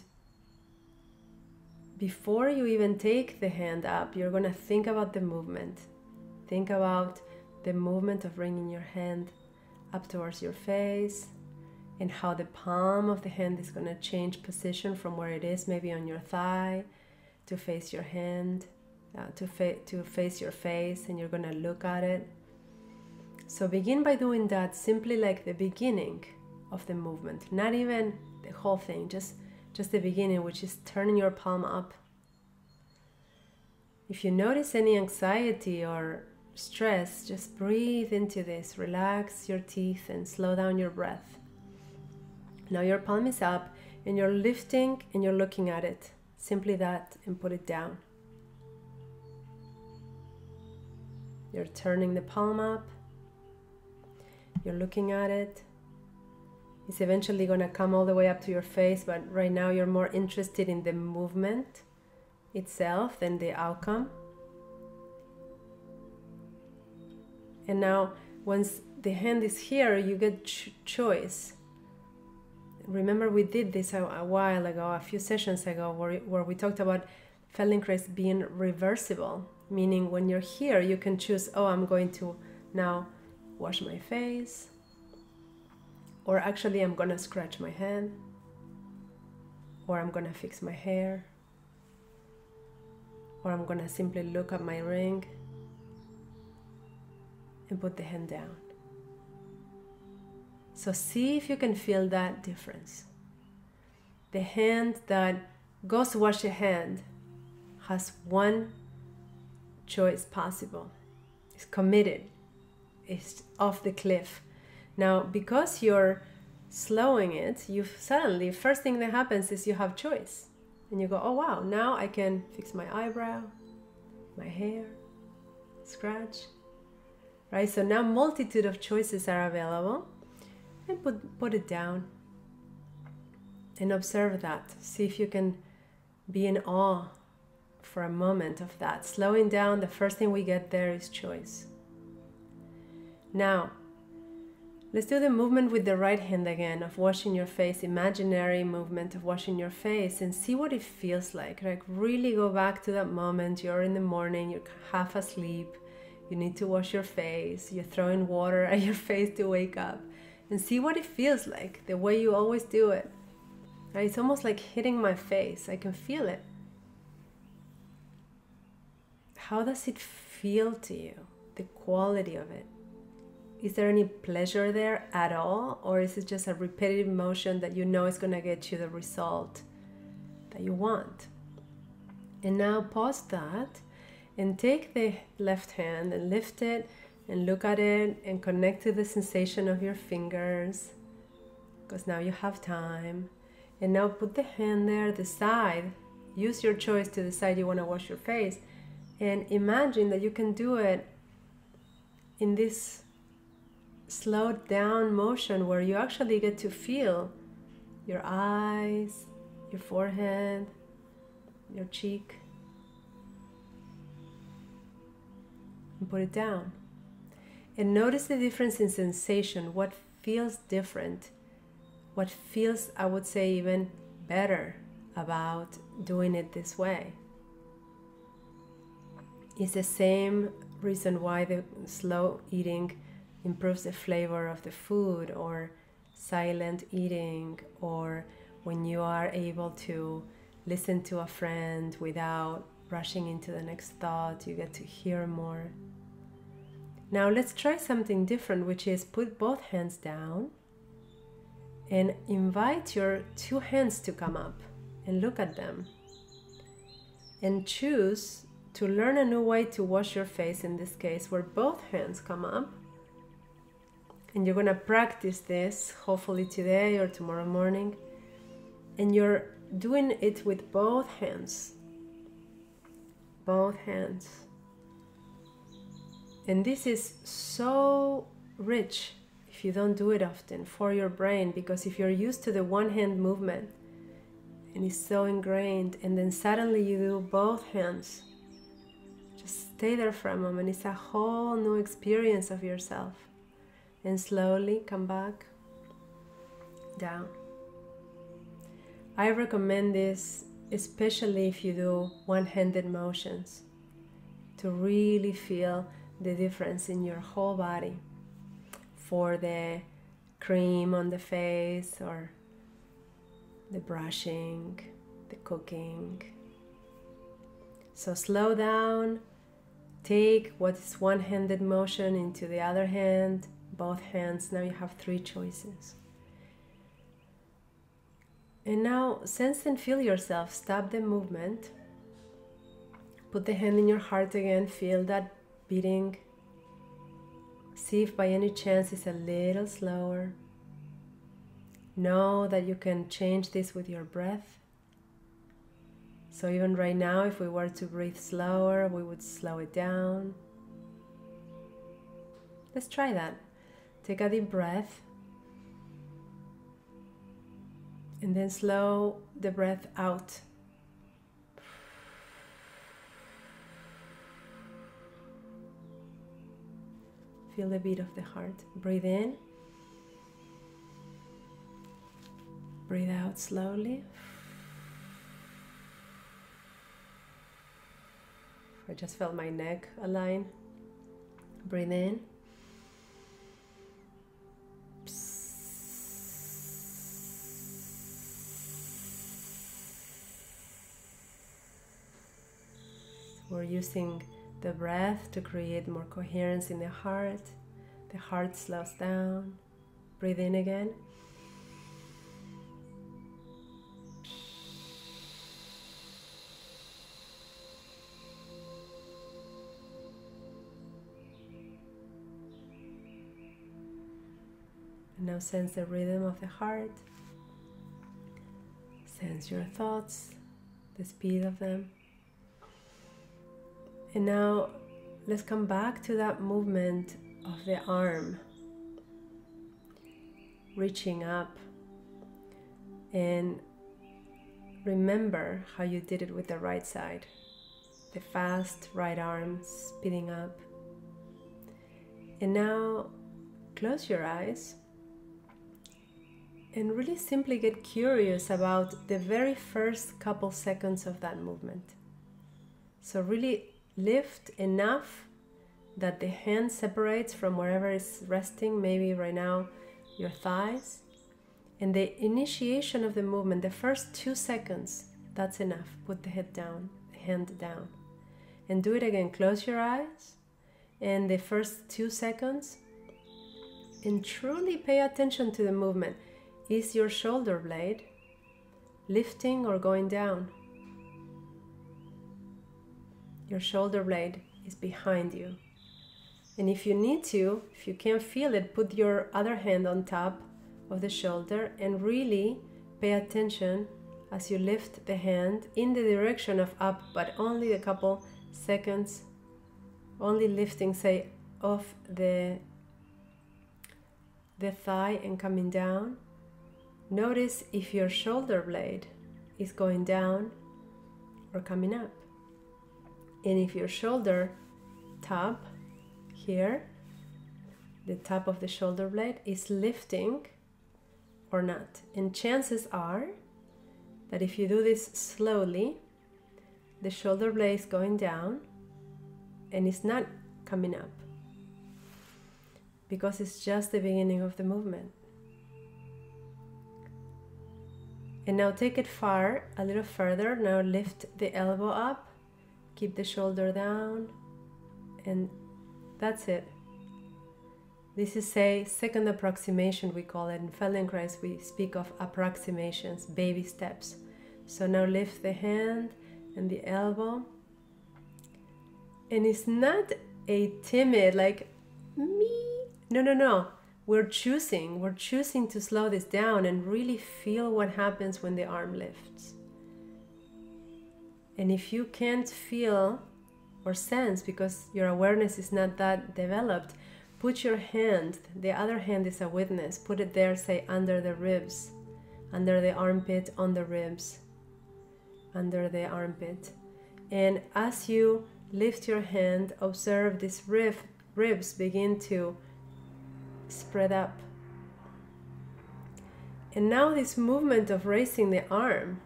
before you even take the hand up, you're going to think about the movement. Think about the movement of bringing your hand up towards your face and how the palm of the hand is going to change position from where it is, maybe on your thigh, to face your hand. To face your face, and you're going to look at it. So begin by doing that, simply like the beginning of the movement, not even the whole thing, just the beginning, which is turning your palm up. If you notice any anxiety or stress, just breathe into this, relax your teeth and slow down your breath. Now your palm is up and you're lifting and you're looking at it, simply that, and put it down. You're turning the palm up, you're looking at it. It's eventually going to come all the way up to your face, but right now you're more interested in the movement itself than the outcome. And now once the hand is here, you get choice. Remember, we did this a while ago, a few sessions ago, where we talked about Feldenkrais being reversible. Meaning when you're here, you can choose, oh, I'm going to now wash my face, or actually I'm going to scratch my hand, or I'm going to fix my hair, or I'm going to simply look at my ring and put the hand down. So see if you can feel that difference. The hand that goes to wash your hand has one choice possible. It's committed. It's off the cliff. Now, because you're slowing it, you suddenly, first thing that happens is you have choice. And you go, oh wow, now I can fix my eyebrow, my hair, scratch. Right? So now multitude of choices are available. And put it down. And observe that. See if you can be in awe for a moment of that. Slowing down, the first thing we get there is choice. Now, let's do the movement with the right hand again of washing your face, imaginary movement of washing your face, and see what it feels like. Like really go back to that moment. You're in the morning, you're half asleep, you need to wash your face, you're throwing water at your face to wake up, and see what it feels like, the way you always do it. Right? It's almost like hitting my face. I can feel it. How does it feel to you? The quality of it. Is there any pleasure there at all? Or is it just a repetitive motion that you know is going to get you the result that you want? And now pause that and take the left hand and lift it and look at it and connect to the sensation of your fingers, because now you have time. And now put the hand there, decide, use your choice to decide you want to wash your face. And imagine that you can do it in this slowed down motion where you actually get to feel your eyes, your forehead, your cheek, and put it down. And notice the difference in sensation, what feels different, what feels, I would say, even better about doing it this way. It's the same reason why the slow eating improves the flavor of the food, or silent eating, or when you are able to listen to a friend without rushing into the next thought, you get to hear more. Now let's try something different, which is put both hands down and invite your two hands to come up and look at them, and choose to learn a new way to wash your face, in this case, where both hands come up. And you're gonna practice this, hopefully today or tomorrow morning. And you're doing it with both hands. Both hands. And this is so rich, if you don't do it often, for your brain, because if you're used to the one hand movement, and it's so ingrained, and then suddenly you do both hands, stay there for a moment. It's a whole new experience of yourself. And slowly come back down. I recommend this, especially if you do one-handed motions, to really feel the difference in your whole body, for the cream on the face, or the brushing, the cooking. So slow down. Take what is one-handed motion into the other hand, both hands. Now you have three choices. And now sense and feel yourself. Stop the movement. Put the hand in your heart again. Feel that beating. See if by any chance it's a little slower. Know that you can change this with your breath. So even right now, if we were to breathe slower, we would slow it down. Let's try that. Take a deep breath. And then slow the breath out. Feel the beat of the heart. Breathe in. Breathe out slowly. I just felt my neck align. Breathe in. We're using the breath to create more coherence in the heart. The heart slows down. Breathe in again. Now sense the rhythm of the heart, sense your thoughts, the speed of them. And now let's come back to that movement of the arm, reaching up, and remember how you did it with the right side, the fast right arm speeding up. And now close your eyes. And really simply get curious about the very first couple seconds of that movement. So really lift enough that the hand separates from wherever it's resting, maybe right now your thighs. And the initiation of the movement, the first 2 seconds, that's enough. Put the head down, the hand down. And do it again. Close your eyes. And the first 2 seconds. And truly pay attention to the movement. Is your shoulder blade lifting or going down? Your shoulder blade is behind you. And if you need to, if you can't feel it, put your other hand on top of the shoulder and really pay attention as you lift the hand in the direction of up, but only a couple seconds, only lifting, say of the thigh and coming down. Notice if your shoulder blade is going down or coming up. And if your shoulder top here, the top of the shoulder blade is lifting or not. And chances are that if you do this slowly, the shoulder blade is going down and it's not coming up, because it's just the beginning of the movement. And now take it far, a little further. Now lift the elbow up, keep the shoulder down, and that's it. This is a second approximation, we call it. In Feldenkrais, we speak of approximations, baby steps. So now lift the hand and the elbow. And it's not a timid, like, me. No, no, no. We're choosing to slow this down and really feel what happens when the arm lifts. And if you can't feel or sense because your awareness is not that developed, put your hand, the other hand is a witness, put it there, say, under the ribs, under the armpit, on the ribs, under the armpit. And as you lift your hand, observe these ribs begin to spread up. And now this movement of raising the arm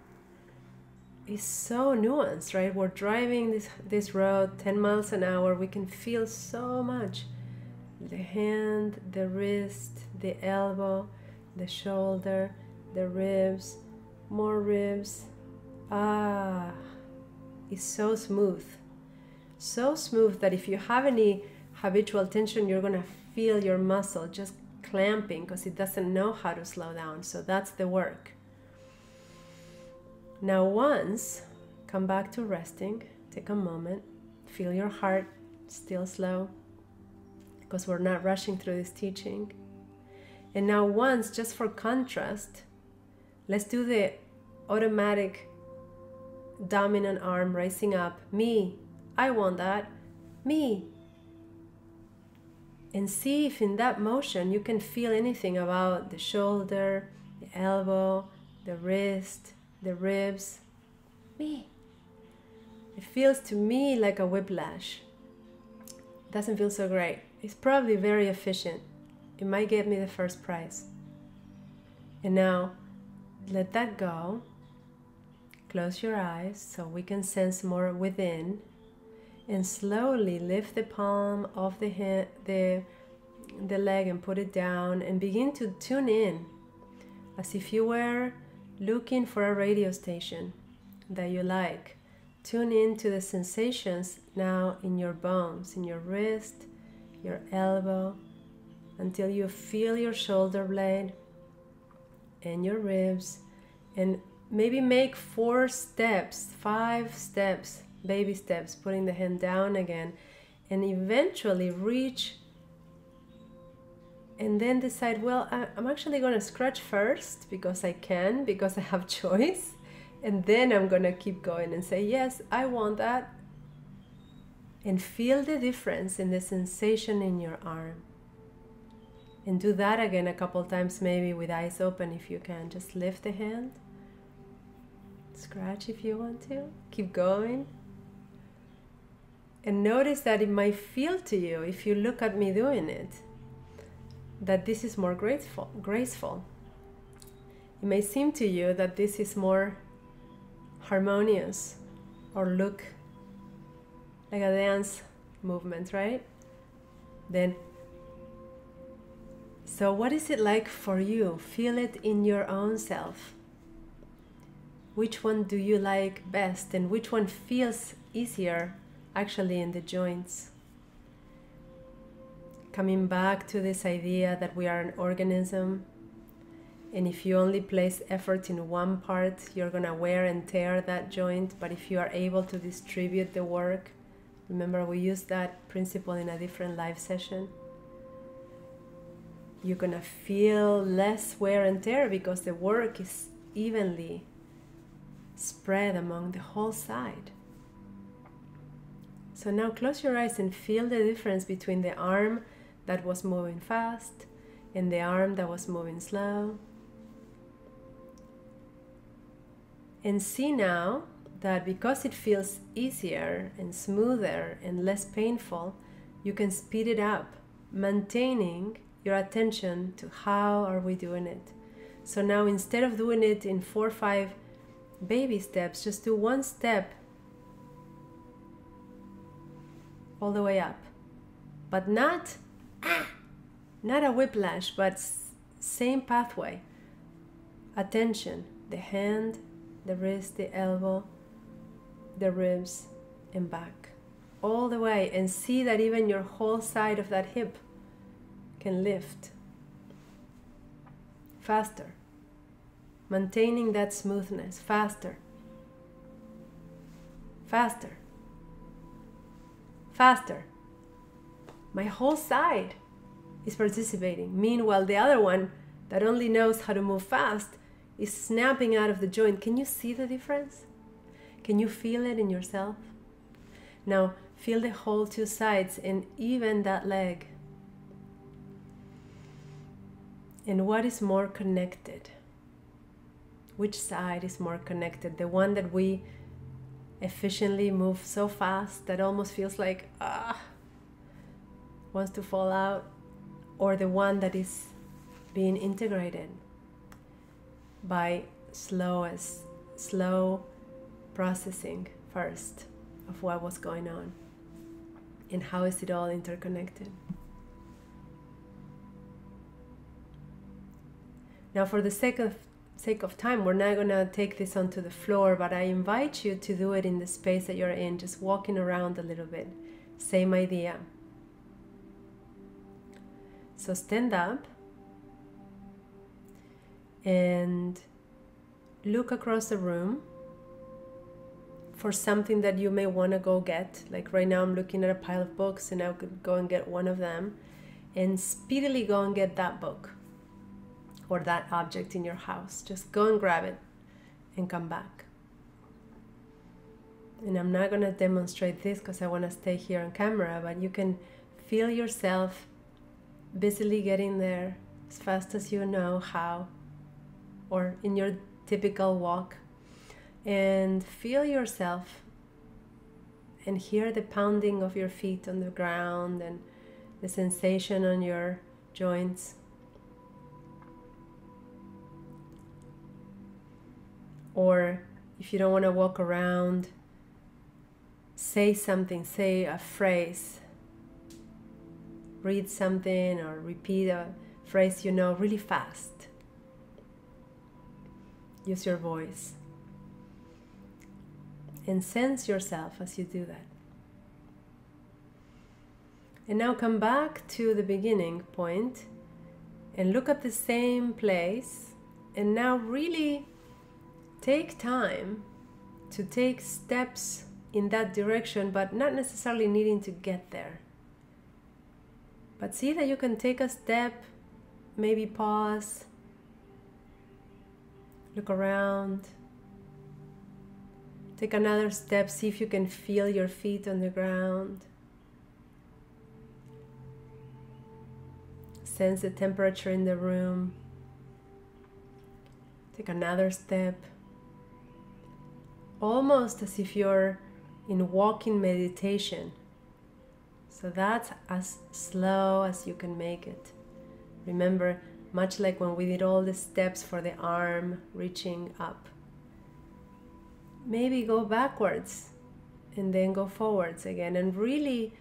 is so nuanced, right? We're driving this road 10 miles an hour. We can feel so much. The hand, the wrist, the elbow, the shoulder, the ribs, more ribs. Ah, it's so smooth. So smooth that if you have any habitual tension, you're going to feel your muscle just clamping because it doesn't know how to slow down. So that's the work. Now once, come back to resting, take a moment, feel your heart, still slow, because we're not rushing through this teaching. And now once, just for contrast, let's do the automatic dominant arm raising up, me, I want that, me. And see if in that motion you can feel anything about the shoulder, the elbow, the wrist, the ribs. Me. It feels to me like a whiplash. Doesn't feel so great. It's probably very efficient. It might get me the first prize. And now let that go. Close your eyes so we can sense more within. And slowly lift the palm of the hand, the leg, and put it down, and begin to tune in as if you were looking for a radio station that you like. Tune in to the sensations now in your bones, in your wrist, your elbow, until you feel your shoulder blade and your ribs. And maybe make 4 steps, 5 steps, baby steps, putting the hand down again, and eventually reach, and then decide, well, I'm actually going to scratch first because I can, because I have choice, and then I'm going to keep going and say, yes, I want that. And feel the difference in the sensation in your arm. And do that again a couple times, maybe with eyes open if you can. Just lift the hand, scratch if you want to, keep going. And notice that it might feel to you, if you look at me doing it, that this is more graceful. It may seem to you that this is more harmonious, or look like a dance movement, right? Then, so what is it like for you? Feel it in your own self. Which one do you like best, and which one feels easier actually in the joints? Coming back to this idea that we are an organism, and if you only place effort in one part, you're going to wear and tear that joint. But if you are able to distribute the work, remember we used that principle in a different live session, you're going to feel less wear and tear because the work is evenly spread among the whole side. So now close your eyes and feel the difference between the arm that was moving fast and the arm that was moving slow. And see now that because it feels easier and smoother and less painful, you can speed it up, maintaining your attention to how are we doing it. So now instead of doing it in 4 or 5 baby steps, just do 1 step all the way up, but not a whiplash, but same pathway. Attention, the hand, the wrist, the elbow, the ribs, and back, all the way, and see that even your whole side of that hip can lift faster, maintaining that smoothness, faster, faster, faster. My whole side is participating. Meanwhile, the other one that only knows how to move fast is snapping out of the joint. Can you see the difference? Can you feel it in yourself? Now feel the whole 2 sides and even that leg. And what is more connected? Which side is more connected? The one that we efficiently move so fast that almost feels like, wants to fall out, or the one that is being integrated by slow processing first of what was going on and how is it all interconnected. Now, for the sake of time, we're not going to take this onto the floor, but I invite you to do it in the space that you're in, just walking around a little bit. Same idea. So stand up and look across the room for something that you may want to go get. Like right now I'm looking at a pile of books and I could go and get one of them and speedily go and get that book or that object in your house. Just go and grab it and come back. And I'm not going to demonstrate this because I want to stay here on camera, but you can feel yourself busily getting there as fast as you know how, or in your typical walk, and feel yourself and hear the pounding of your feet on the ground and the sensation on your joints. Or if you don't want to walk around, say something, say a phrase, read something or repeat a phrase you know really fast. Use your voice and sense yourself as you do that. And now come back to the beginning point and look at the same place, and now really take time to take steps in that direction, but not necessarily needing to get there. But see that you can take a step, maybe pause, look around, take another step, see if you can feel your feet on the ground. Sense the temperature in the room. Take another step. Almost as if you're in walking meditation. So that's as slow as you can make it. Remember, much like when we did all the steps for the arm reaching up. Maybe go backwards and then go forwards again, and really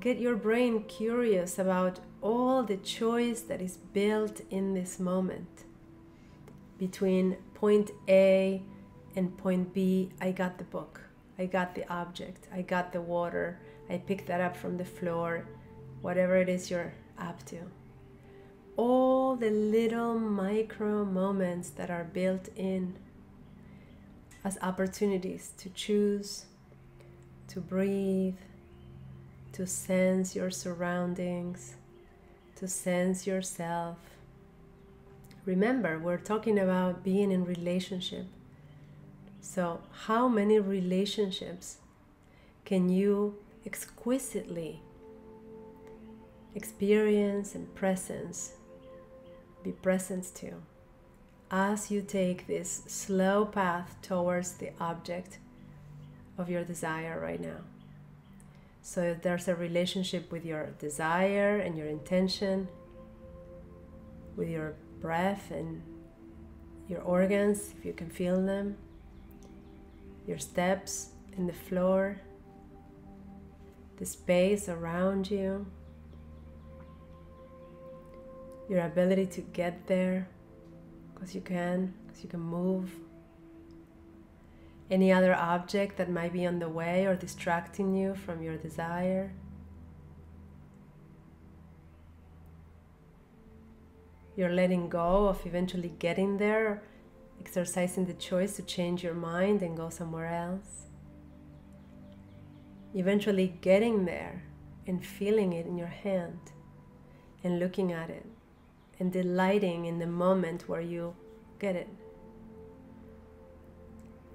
get your brain curious about all the choice that is built in this moment. Between point A and point B, I got the book, I got the object, I got the water, I picked that up from the floor, whatever it is you're up to. All the little micro moments that are built in as opportunities to choose, to breathe, to sense your surroundings, to sense yourself. Remember, we're talking about being in relationship. So how many relationships can you exquisitely experience and be present to as you take this slow path towards the object of your desire right now. So there's a relationship with your desire and your intention, with your breath and your organs, if you can feel them, your steps in the floor, the space around you, your ability to get there, because you can move. Any other object that might be on the way or distracting you from your desire. You're letting go of eventually getting there, exercising the choice to change your mind and go somewhere else. Eventually getting there and feeling it in your hand and looking at it and delighting in the moment where you get it.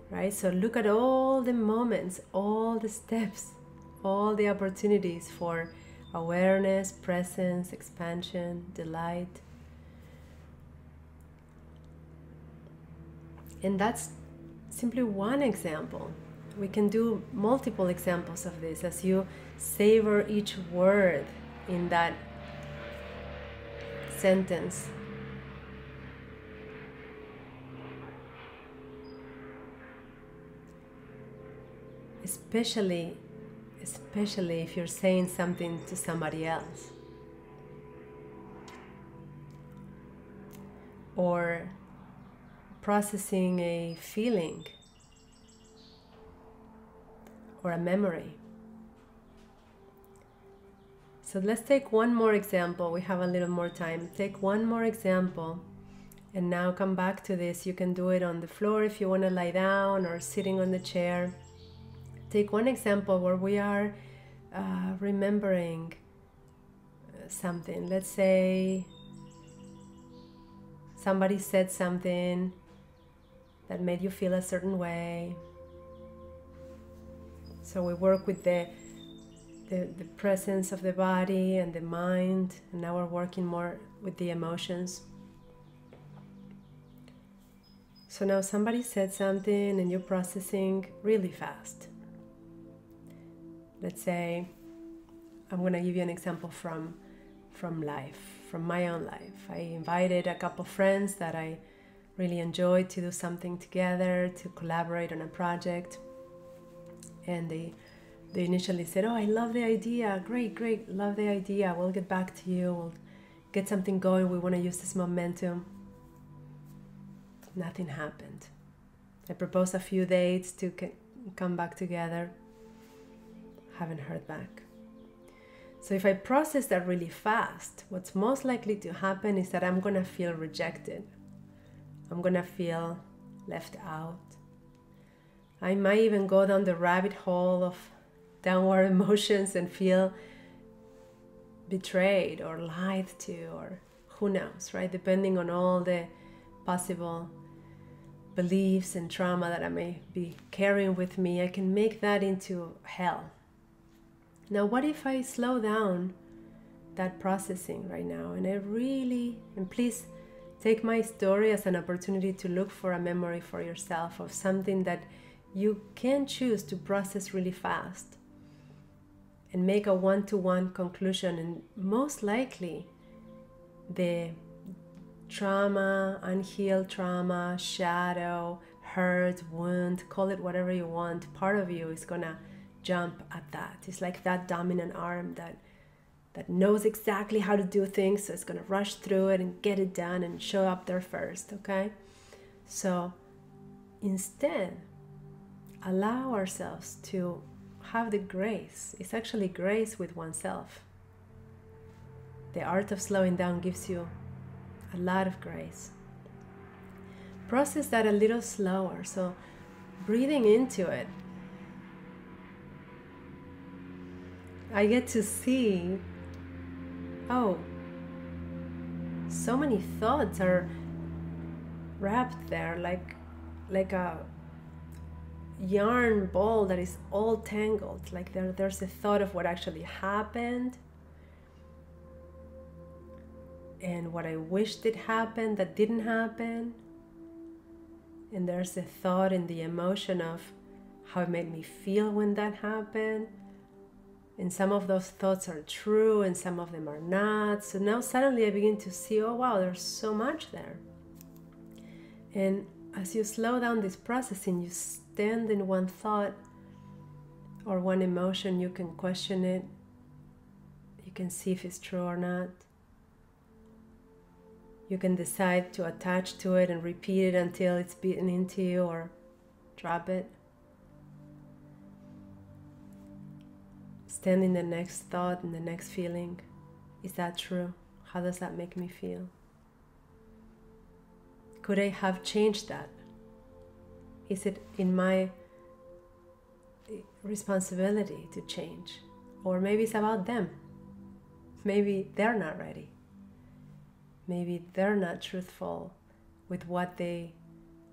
Right? So look at all the moments, all the steps, all the opportunities for awareness, presence, expansion, delight. And that's simply one example. We can do multiple examples of this as you savor each word in that sentence. Especially if you're saying something to somebody else. Or processing a feeling or a memory. So let's take one more example. We have a little more time. Take one more example and now come back to this. You can do it on the floor if you want to lie down or sitting on the chair. Take one example where we are remembering something. Let's say somebody said something that made you feel a certain way. So we work with the presence of the body and the mind, and now we're working more with the emotions. So now somebody said something and you're processing really fast. Let's say, I'm going to give you an example from life, from my own life. I invited a couple of friends that I really enjoyed to do something together, to collaborate on a project. And they initially said, oh, I love the idea. Great, great. Love the idea. We'll get back to you. We'll get something going. We want to use this momentum. Nothing happened. I proposed a few dates to come back together. Haven't heard back. So if I process that really fast, what's most likely to happen is that I'm going to feel rejected. I'm going to feel left out. I might even go down the rabbit hole of downward emotions and feel betrayed or lied to, or who knows, right? Depending on all the possible beliefs and trauma that I may be carrying with me, I can make that into hell. Now, what if I slow down that processing right now and please take my story as an opportunity to look for a memory for yourself of something that you can choose to process really fast and make a one-to-one conclusion. And most likely the trauma, unhealed trauma, shadow, hurt, wound, call it whatever you want, part of you is gonna jump at that. It's like that dominant arm that knows exactly how to do things, so it's going to rush through it and get it done and show up there first, okay? So instead, allow ourselves to have the grace. It's actually grace with oneself. The art of slowing down gives you a lot of grace. Process that a little slower, so breathing into it, I get to see, oh, so many thoughts are wrapped there, like a yarn ball that is all tangled, like there's a thought of what actually happened and what I wished it happened that didn't happen, and there's a thought in the emotion of how it made me feel when that happened, and some of those thoughts are true and some of them are not. So now suddenly I begin to see, oh wow, there's so much there. And as you slow down this processing, you stand in one thought or one emotion, you can question it, you can see if it's true or not. You can decide to attach to it and repeat it until it's beaten into you, or drop it. Stand in the next thought and the next feeling. Is that true? How does that make me feel? Could I have changed that? Is it in my responsibility to change? Or maybe it's about them. Maybe they're not ready. Maybe they're not truthful with what they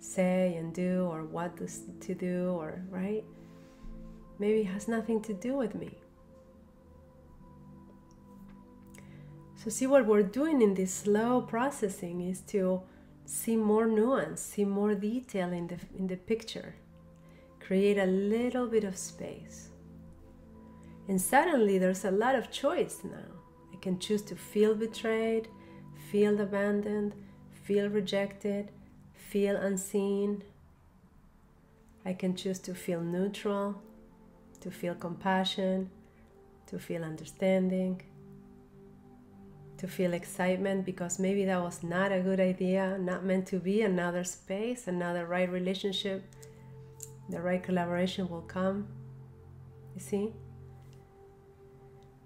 say and do, or what to do, or right? Maybe it has nothing to do with me. So see, what we're doing in this slow processing is to see more nuance, see more detail in the picture. Create a little bit of space. And suddenly there's a lot of choice now. I can choose to feel betrayed, feel abandoned, feel rejected, feel unseen. I can choose to feel neutral, to feel compassion, to feel understanding, to feel excitement because maybe that was not a good idea, not meant to be, another space, another right relationship, the right collaboration will come, you see?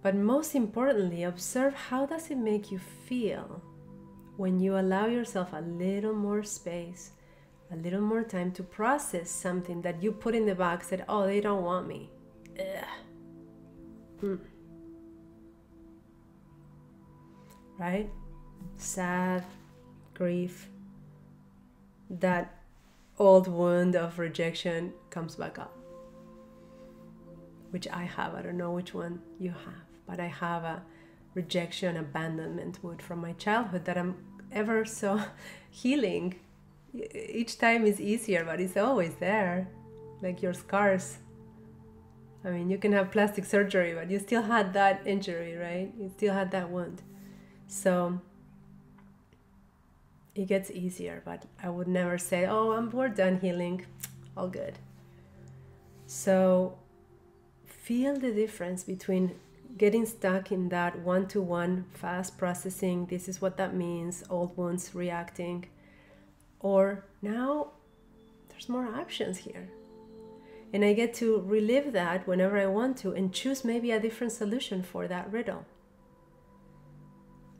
But most importantly, observe how does it make you feel when you allow yourself a little more space, a little more time to process something that you put in the box that, oh, they don't want me. Right? Sad, grief, that old wound of rejection comes back up, which I have. I don't know which one you have, but I have a rejection, abandonment wound from my childhood that I'm ever so healing. Each time is easier, but it's always there, like your scars. I mean, you can have plastic surgery, but you still had that injury, right? You still had that wound. So it gets easier, but I would never say, oh, we're done healing, all good. So feel the difference between getting stuck in that one-to-one fast processing, this is what that means, old wounds reacting, or now there's more options here. And I get to relive that whenever I want to and choose maybe a different solution for that riddle.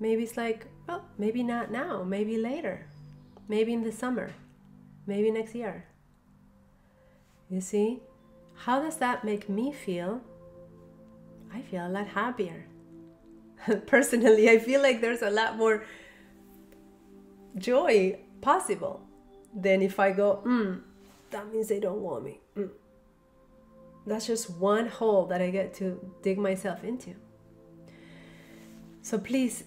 Maybe it's like, well, maybe not now, maybe later, maybe in the summer, maybe next year. You see, how does that make me feel? I feel a lot happier. Personally, I feel like there's a lot more joy possible than if I go, that means they don't want me. That's just one hole that I get to dig myself into. So please,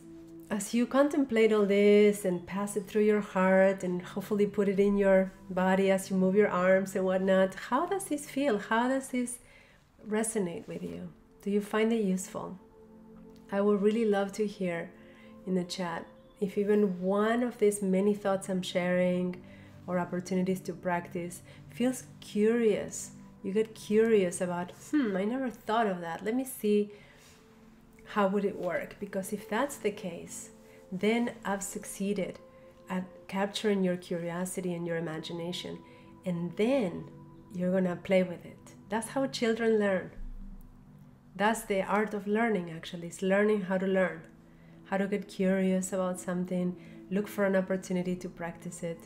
as you contemplate all this and pass it through your heart and hopefully put it in your body as you move your arms and whatnot, how does this feel? How does this resonate with you? Do you find it useful? I would really love to hear in the chat if even one of these many thoughts I'm sharing or opportunities to practice feels curious. You get curious about, I never thought of that. Let me see, how would it work? Because if that's the case, then I've succeeded at capturing your curiosity and your imagination. And then you're gonna play with it. That's how children learn. That's the art of learning, actually. It's learning how to learn, how to get curious about something, look for an opportunity to practice it,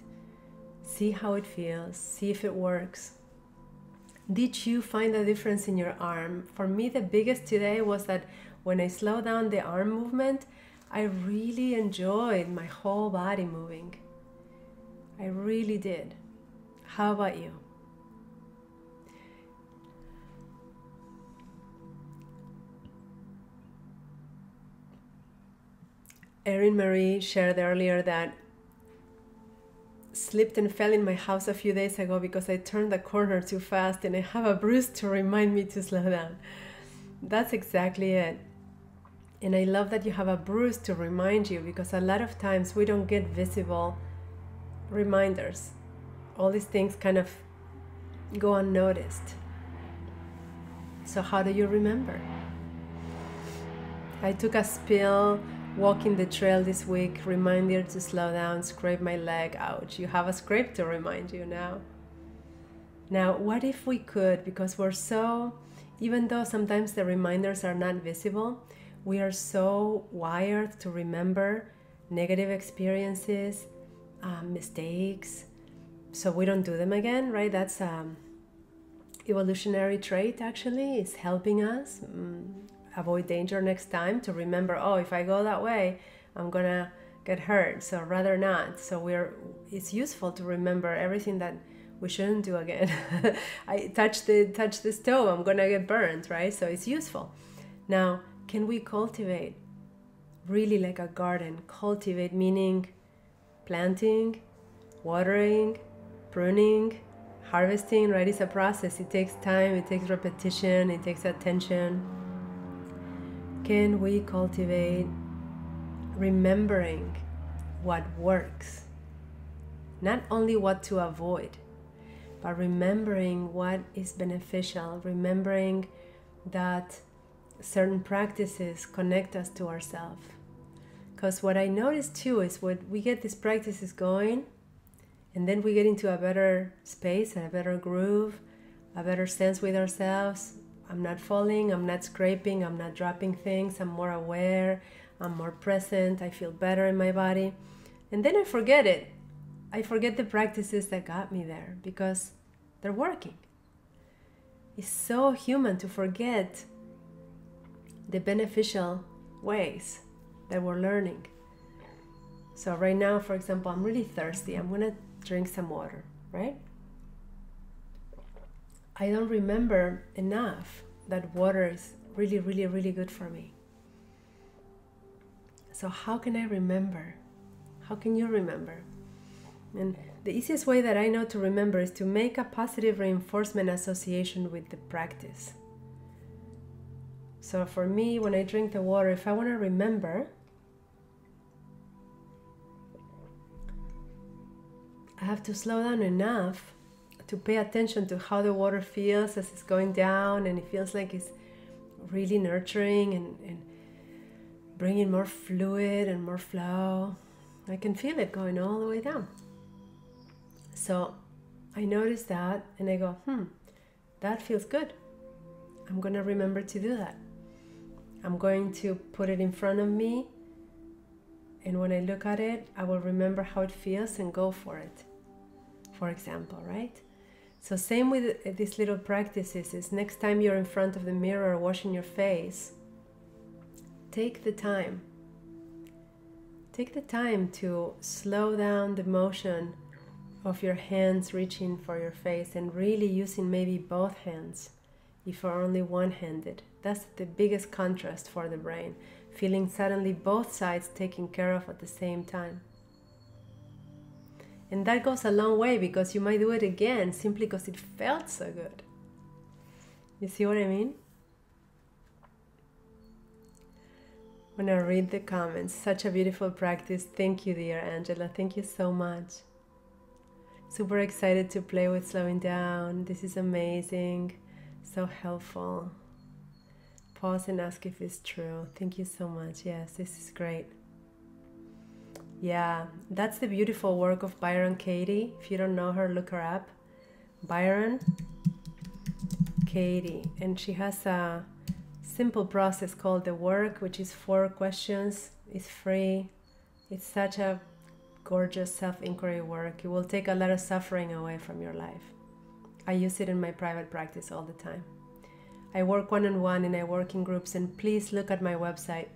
see how it feels, see if it works. Did you find a difference in your arm? For me, the biggest today was that when I slow down the arm movement, I really enjoyed my whole body moving. I really did. How about you? Erin Marie shared earlier that slipped and fell in my house a few days ago because I turned the corner too fast and I have a bruise to remind me to slow down. That's exactly it. And I love that you have a bruise to remind you, because a lot of times we don't get visible reminders. All these things kind of go unnoticed. So how do you remember? I took a spill walking the trail this week, reminder to slow down, scrape my leg, ouch. You have a scrape to remind you now. Now, what if we could, because we're so, even though sometimes the reminders are not visible, we are so wired to remember negative experiences, mistakes, so we don't do them again, right? That's an evolutionary trait, actually. It's helping us avoid danger next time, to remember, oh, if I go that way, I'm gonna get hurt, so rather not. So it's useful to remember everything that we shouldn't do again. I touched the stove, I'm gonna get burned, right? So it's useful. Now, can we cultivate, really like a garden, cultivate meaning planting, watering, pruning, harvesting, right? It's a process. It takes time, it takes repetition, it takes attention. Can we cultivate remembering what works? Not only what to avoid, but remembering what is beneficial, remembering that certain practices connect us to ourselves. Because what I notice too is when we get these practices going, and then we get into a better space and a better groove, a better sense with ourselves. I'm not falling, I'm not scraping, I'm not dropping things, I'm more aware, I'm more present, I feel better in my body. And then I forget it. I forget the practices that got me there because they're working. It's so human to forget the beneficial ways that we're learning. So right now, for example, I'm really thirsty. I'm gonna drink some water, right? I don't remember enough that water is really, really, really good for me. So how can I remember? How can you remember? And the easiest way that I know to remember is to make a positive reinforcement association with the practice. So for me, when I drink the water, if I want to remember, I have to slow down enough to pay attention to how the water feels as it's going down, and it feels like it's really nurturing and bringing more fluid and more flow. I can feel it going all the way down. So I notice that and I go, that feels good. I'm gonna remember to do that. I'm going to put it in front of me, and when I look at it, I will remember how it feels and go for it, for example, right? So same with these little practices is next time you're in front of the mirror washing your face, take the time to slow down the motion of your hands reaching for your face, and really using maybe both hands if you're only one-handed. That's the biggest contrast for the brain, feeling suddenly both sides taken care of at the same time. And that goes a long way, because you might do it again simply because it felt so good. You see what I mean? When I read the comments, such a beautiful practice. Thank you, dear Angela. Thank you so much. Super excited to play with slowing down. This is amazing. So helpful. Pause and ask if it's true. Thank you so much. Yes, this is great. Yeah, that's the beautiful work of Byron Katie. If you don't know her, look her up. Byron Katie. And she has a simple process called The Work, which is 4 questions. It's free. It's such a gorgeous self-inquiry work. It will take a lot of suffering away from your life. I use it in my private practice all the time. I work one-on-one and I work in groups. And please look at my website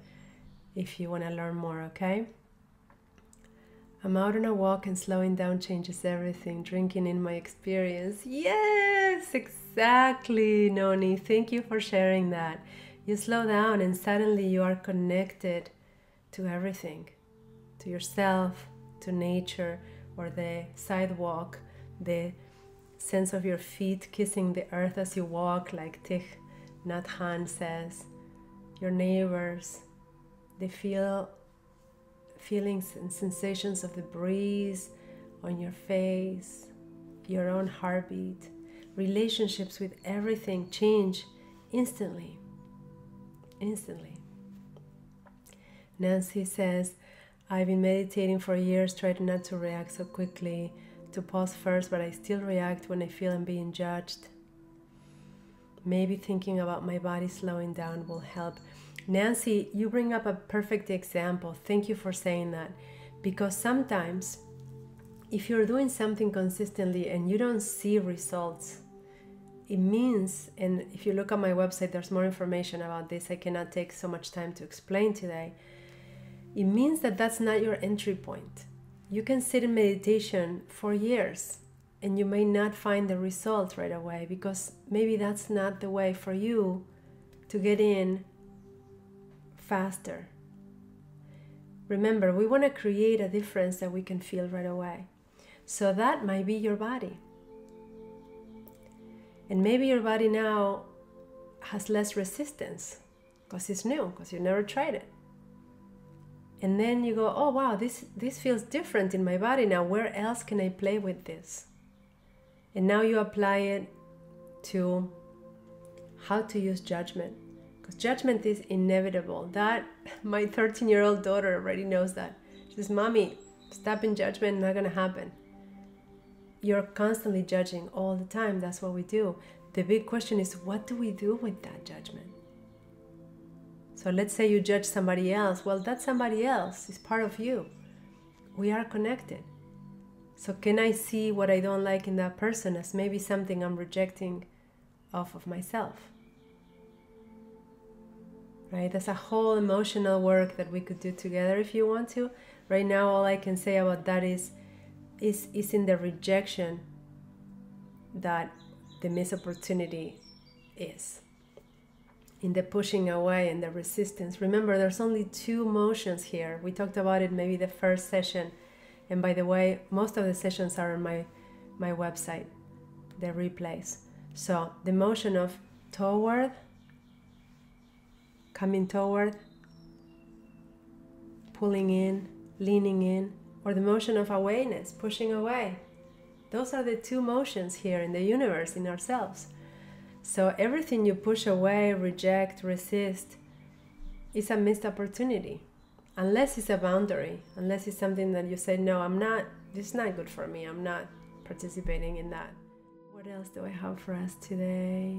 if you want to learn more, okay? I'm out on a walk and slowing down changes everything. Drinking in my experience. Yes, exactly, Noni. Thank you for sharing that. You slow down and suddenly you are connected to everything. to yourself, to nature, or the sidewalk, the sense of your feet kissing the earth as you walk, like Thich Nhat Hanh says, your neighbors, they feel feelings and sensations of the breeze on your face, your own heartbeat. Relationships with everything change instantly, instantly. Nancy says, I've been meditating for years, tried not to react so quickly, to pause first, but I still react when I feel I'm being judged. Maybe thinking about my body slowing down will help. Nancy, you bring up a perfect example. Thank you for saying that. Because sometimes, if you're doing something consistently and you don't see results, it means, and if you look at my website, there's more information about this. I cannot take so much time to explain today. It means that that's not your entry point. You can sit in meditation for years and you may not find the result right away, because maybe that's not the way for you to get in faster. Remember, we want to create a difference that we can feel right away. So that might be your body. And maybe your body now has less resistance because it's new, because you never tried it. And then you go, oh wow, this feels different in my body now. Where else can I play with this? And now you apply it to how to use judgment. Because judgment is inevitable. That, my 13-year-old daughter already knows that. She says, Mommy, stopping judgment, not gonna happen. You're constantly judging all the time. That's what we do. The big question is, what do we do with that judgment? So let's say you judge somebody else. Well, that somebody else is part of you. We are connected. So can I see what I don't like in that person as maybe something I'm rejecting off of myself? Right? That's a whole emotional work that we could do together if you want to. Right now, all I can say about that is in the rejection that the missed opportunity is. In the pushing away and the resistance. Remember, there's only two motions here. We talked about it maybe the first session. And by the way, most of the sessions are on my website, the replays. So the motion of toward, coming toward, pulling in, leaning in, or the motion of awareness, pushing away. Those are the two motions here in the universe, in ourselves. So everything you push away, reject, resist, is a missed opportunity. Unless it's a boundary, unless it's something that you say, no, I'm not, this is not good for me, I'm not participating in that. What else do I have for us today?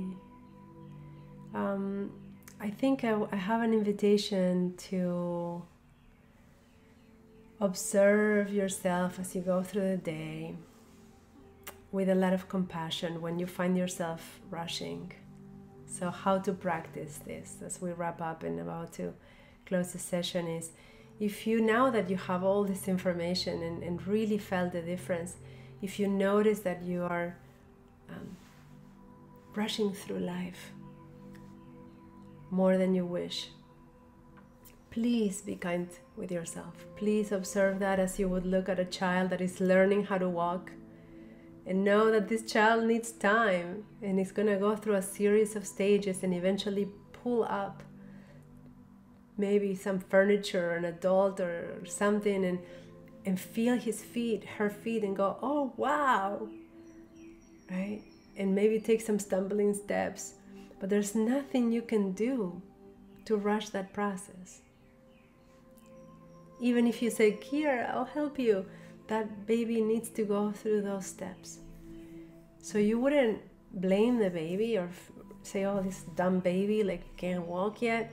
I think I have an invitation to observe yourself as you go through the day, with a lot of compassion when you find yourself rushing. So how to practice this as we wrap up and about to close the session is, if you, now that you have all this information and really felt the difference, if you notice that you are rushing through life more than you wish, please be kind with yourself. Please observe that as you would look at a child that is learning how to walk. And know that this child needs time and is going to go through a series of stages and eventually pull up maybe some furniture or an adult or something and feel his feet, her feet, and go, oh, wow, right? And maybe take some stumbling steps. But there's nothing you can do to rush that process. Even if you say, Kira, I'll help you. That baby needs to go through those steps. So you wouldn't blame the baby or say, oh, this dumb baby, like, can't walk yet.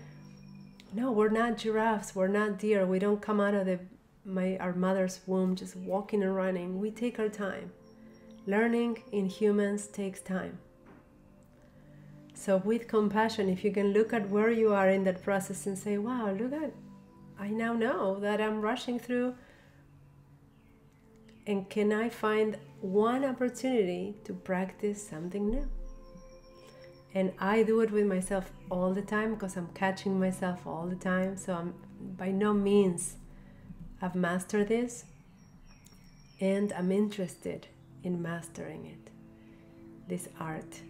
No, we're not giraffes, we're not deer. We don't come out of our mother's womb just walking and running. We take our time. Learning in humans takes time. So with compassion, if you can look at where you are in that process and say, wow, look at, I now know that I'm rushing through. And can I find one opportunity to practice something new? And I do it with myself all the time because I'm catching myself all the time. So I'm by no means I've mastered this and I'm interested in mastering it, this art.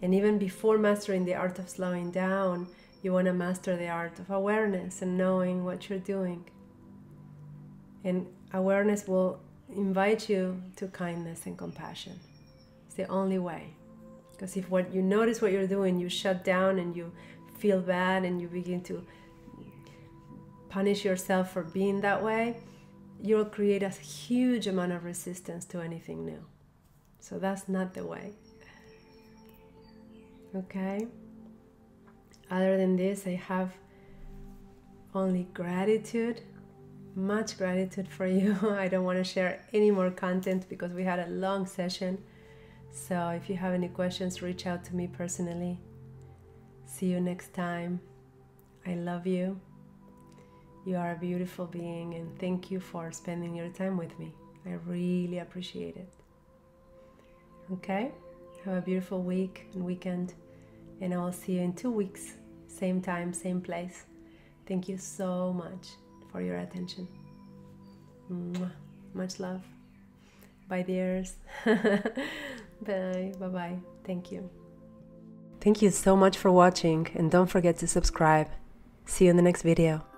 And even before mastering the art of slowing down, you want to master the art of awareness and knowing what you're doing. And awareness will invite you to kindness and compassion. It's the only way. Because if what you notice what you're doing, you shut down and you feel bad and you begin to punish yourself for being that way, you'll create a huge amount of resistance to anything new. So that's not the way. Okay? Other than this, I have only gratitude, much gratitude for you. I don't want to share any more content because we had a long session. So if you have any questions, reach out to me personally. See you next time. I love you. You are a beautiful being, and thank you for spending your time with me. I really appreciate it. Okay? Have a beautiful week and weekend, and I will see you in 2 weeks. Same time, same place. Thank you so much for your attention. Mwah. Much love. Bye, dears. Bye. Bye-bye. Thank you. Thank you so much for watching, and don't forget to subscribe. See you in the next video.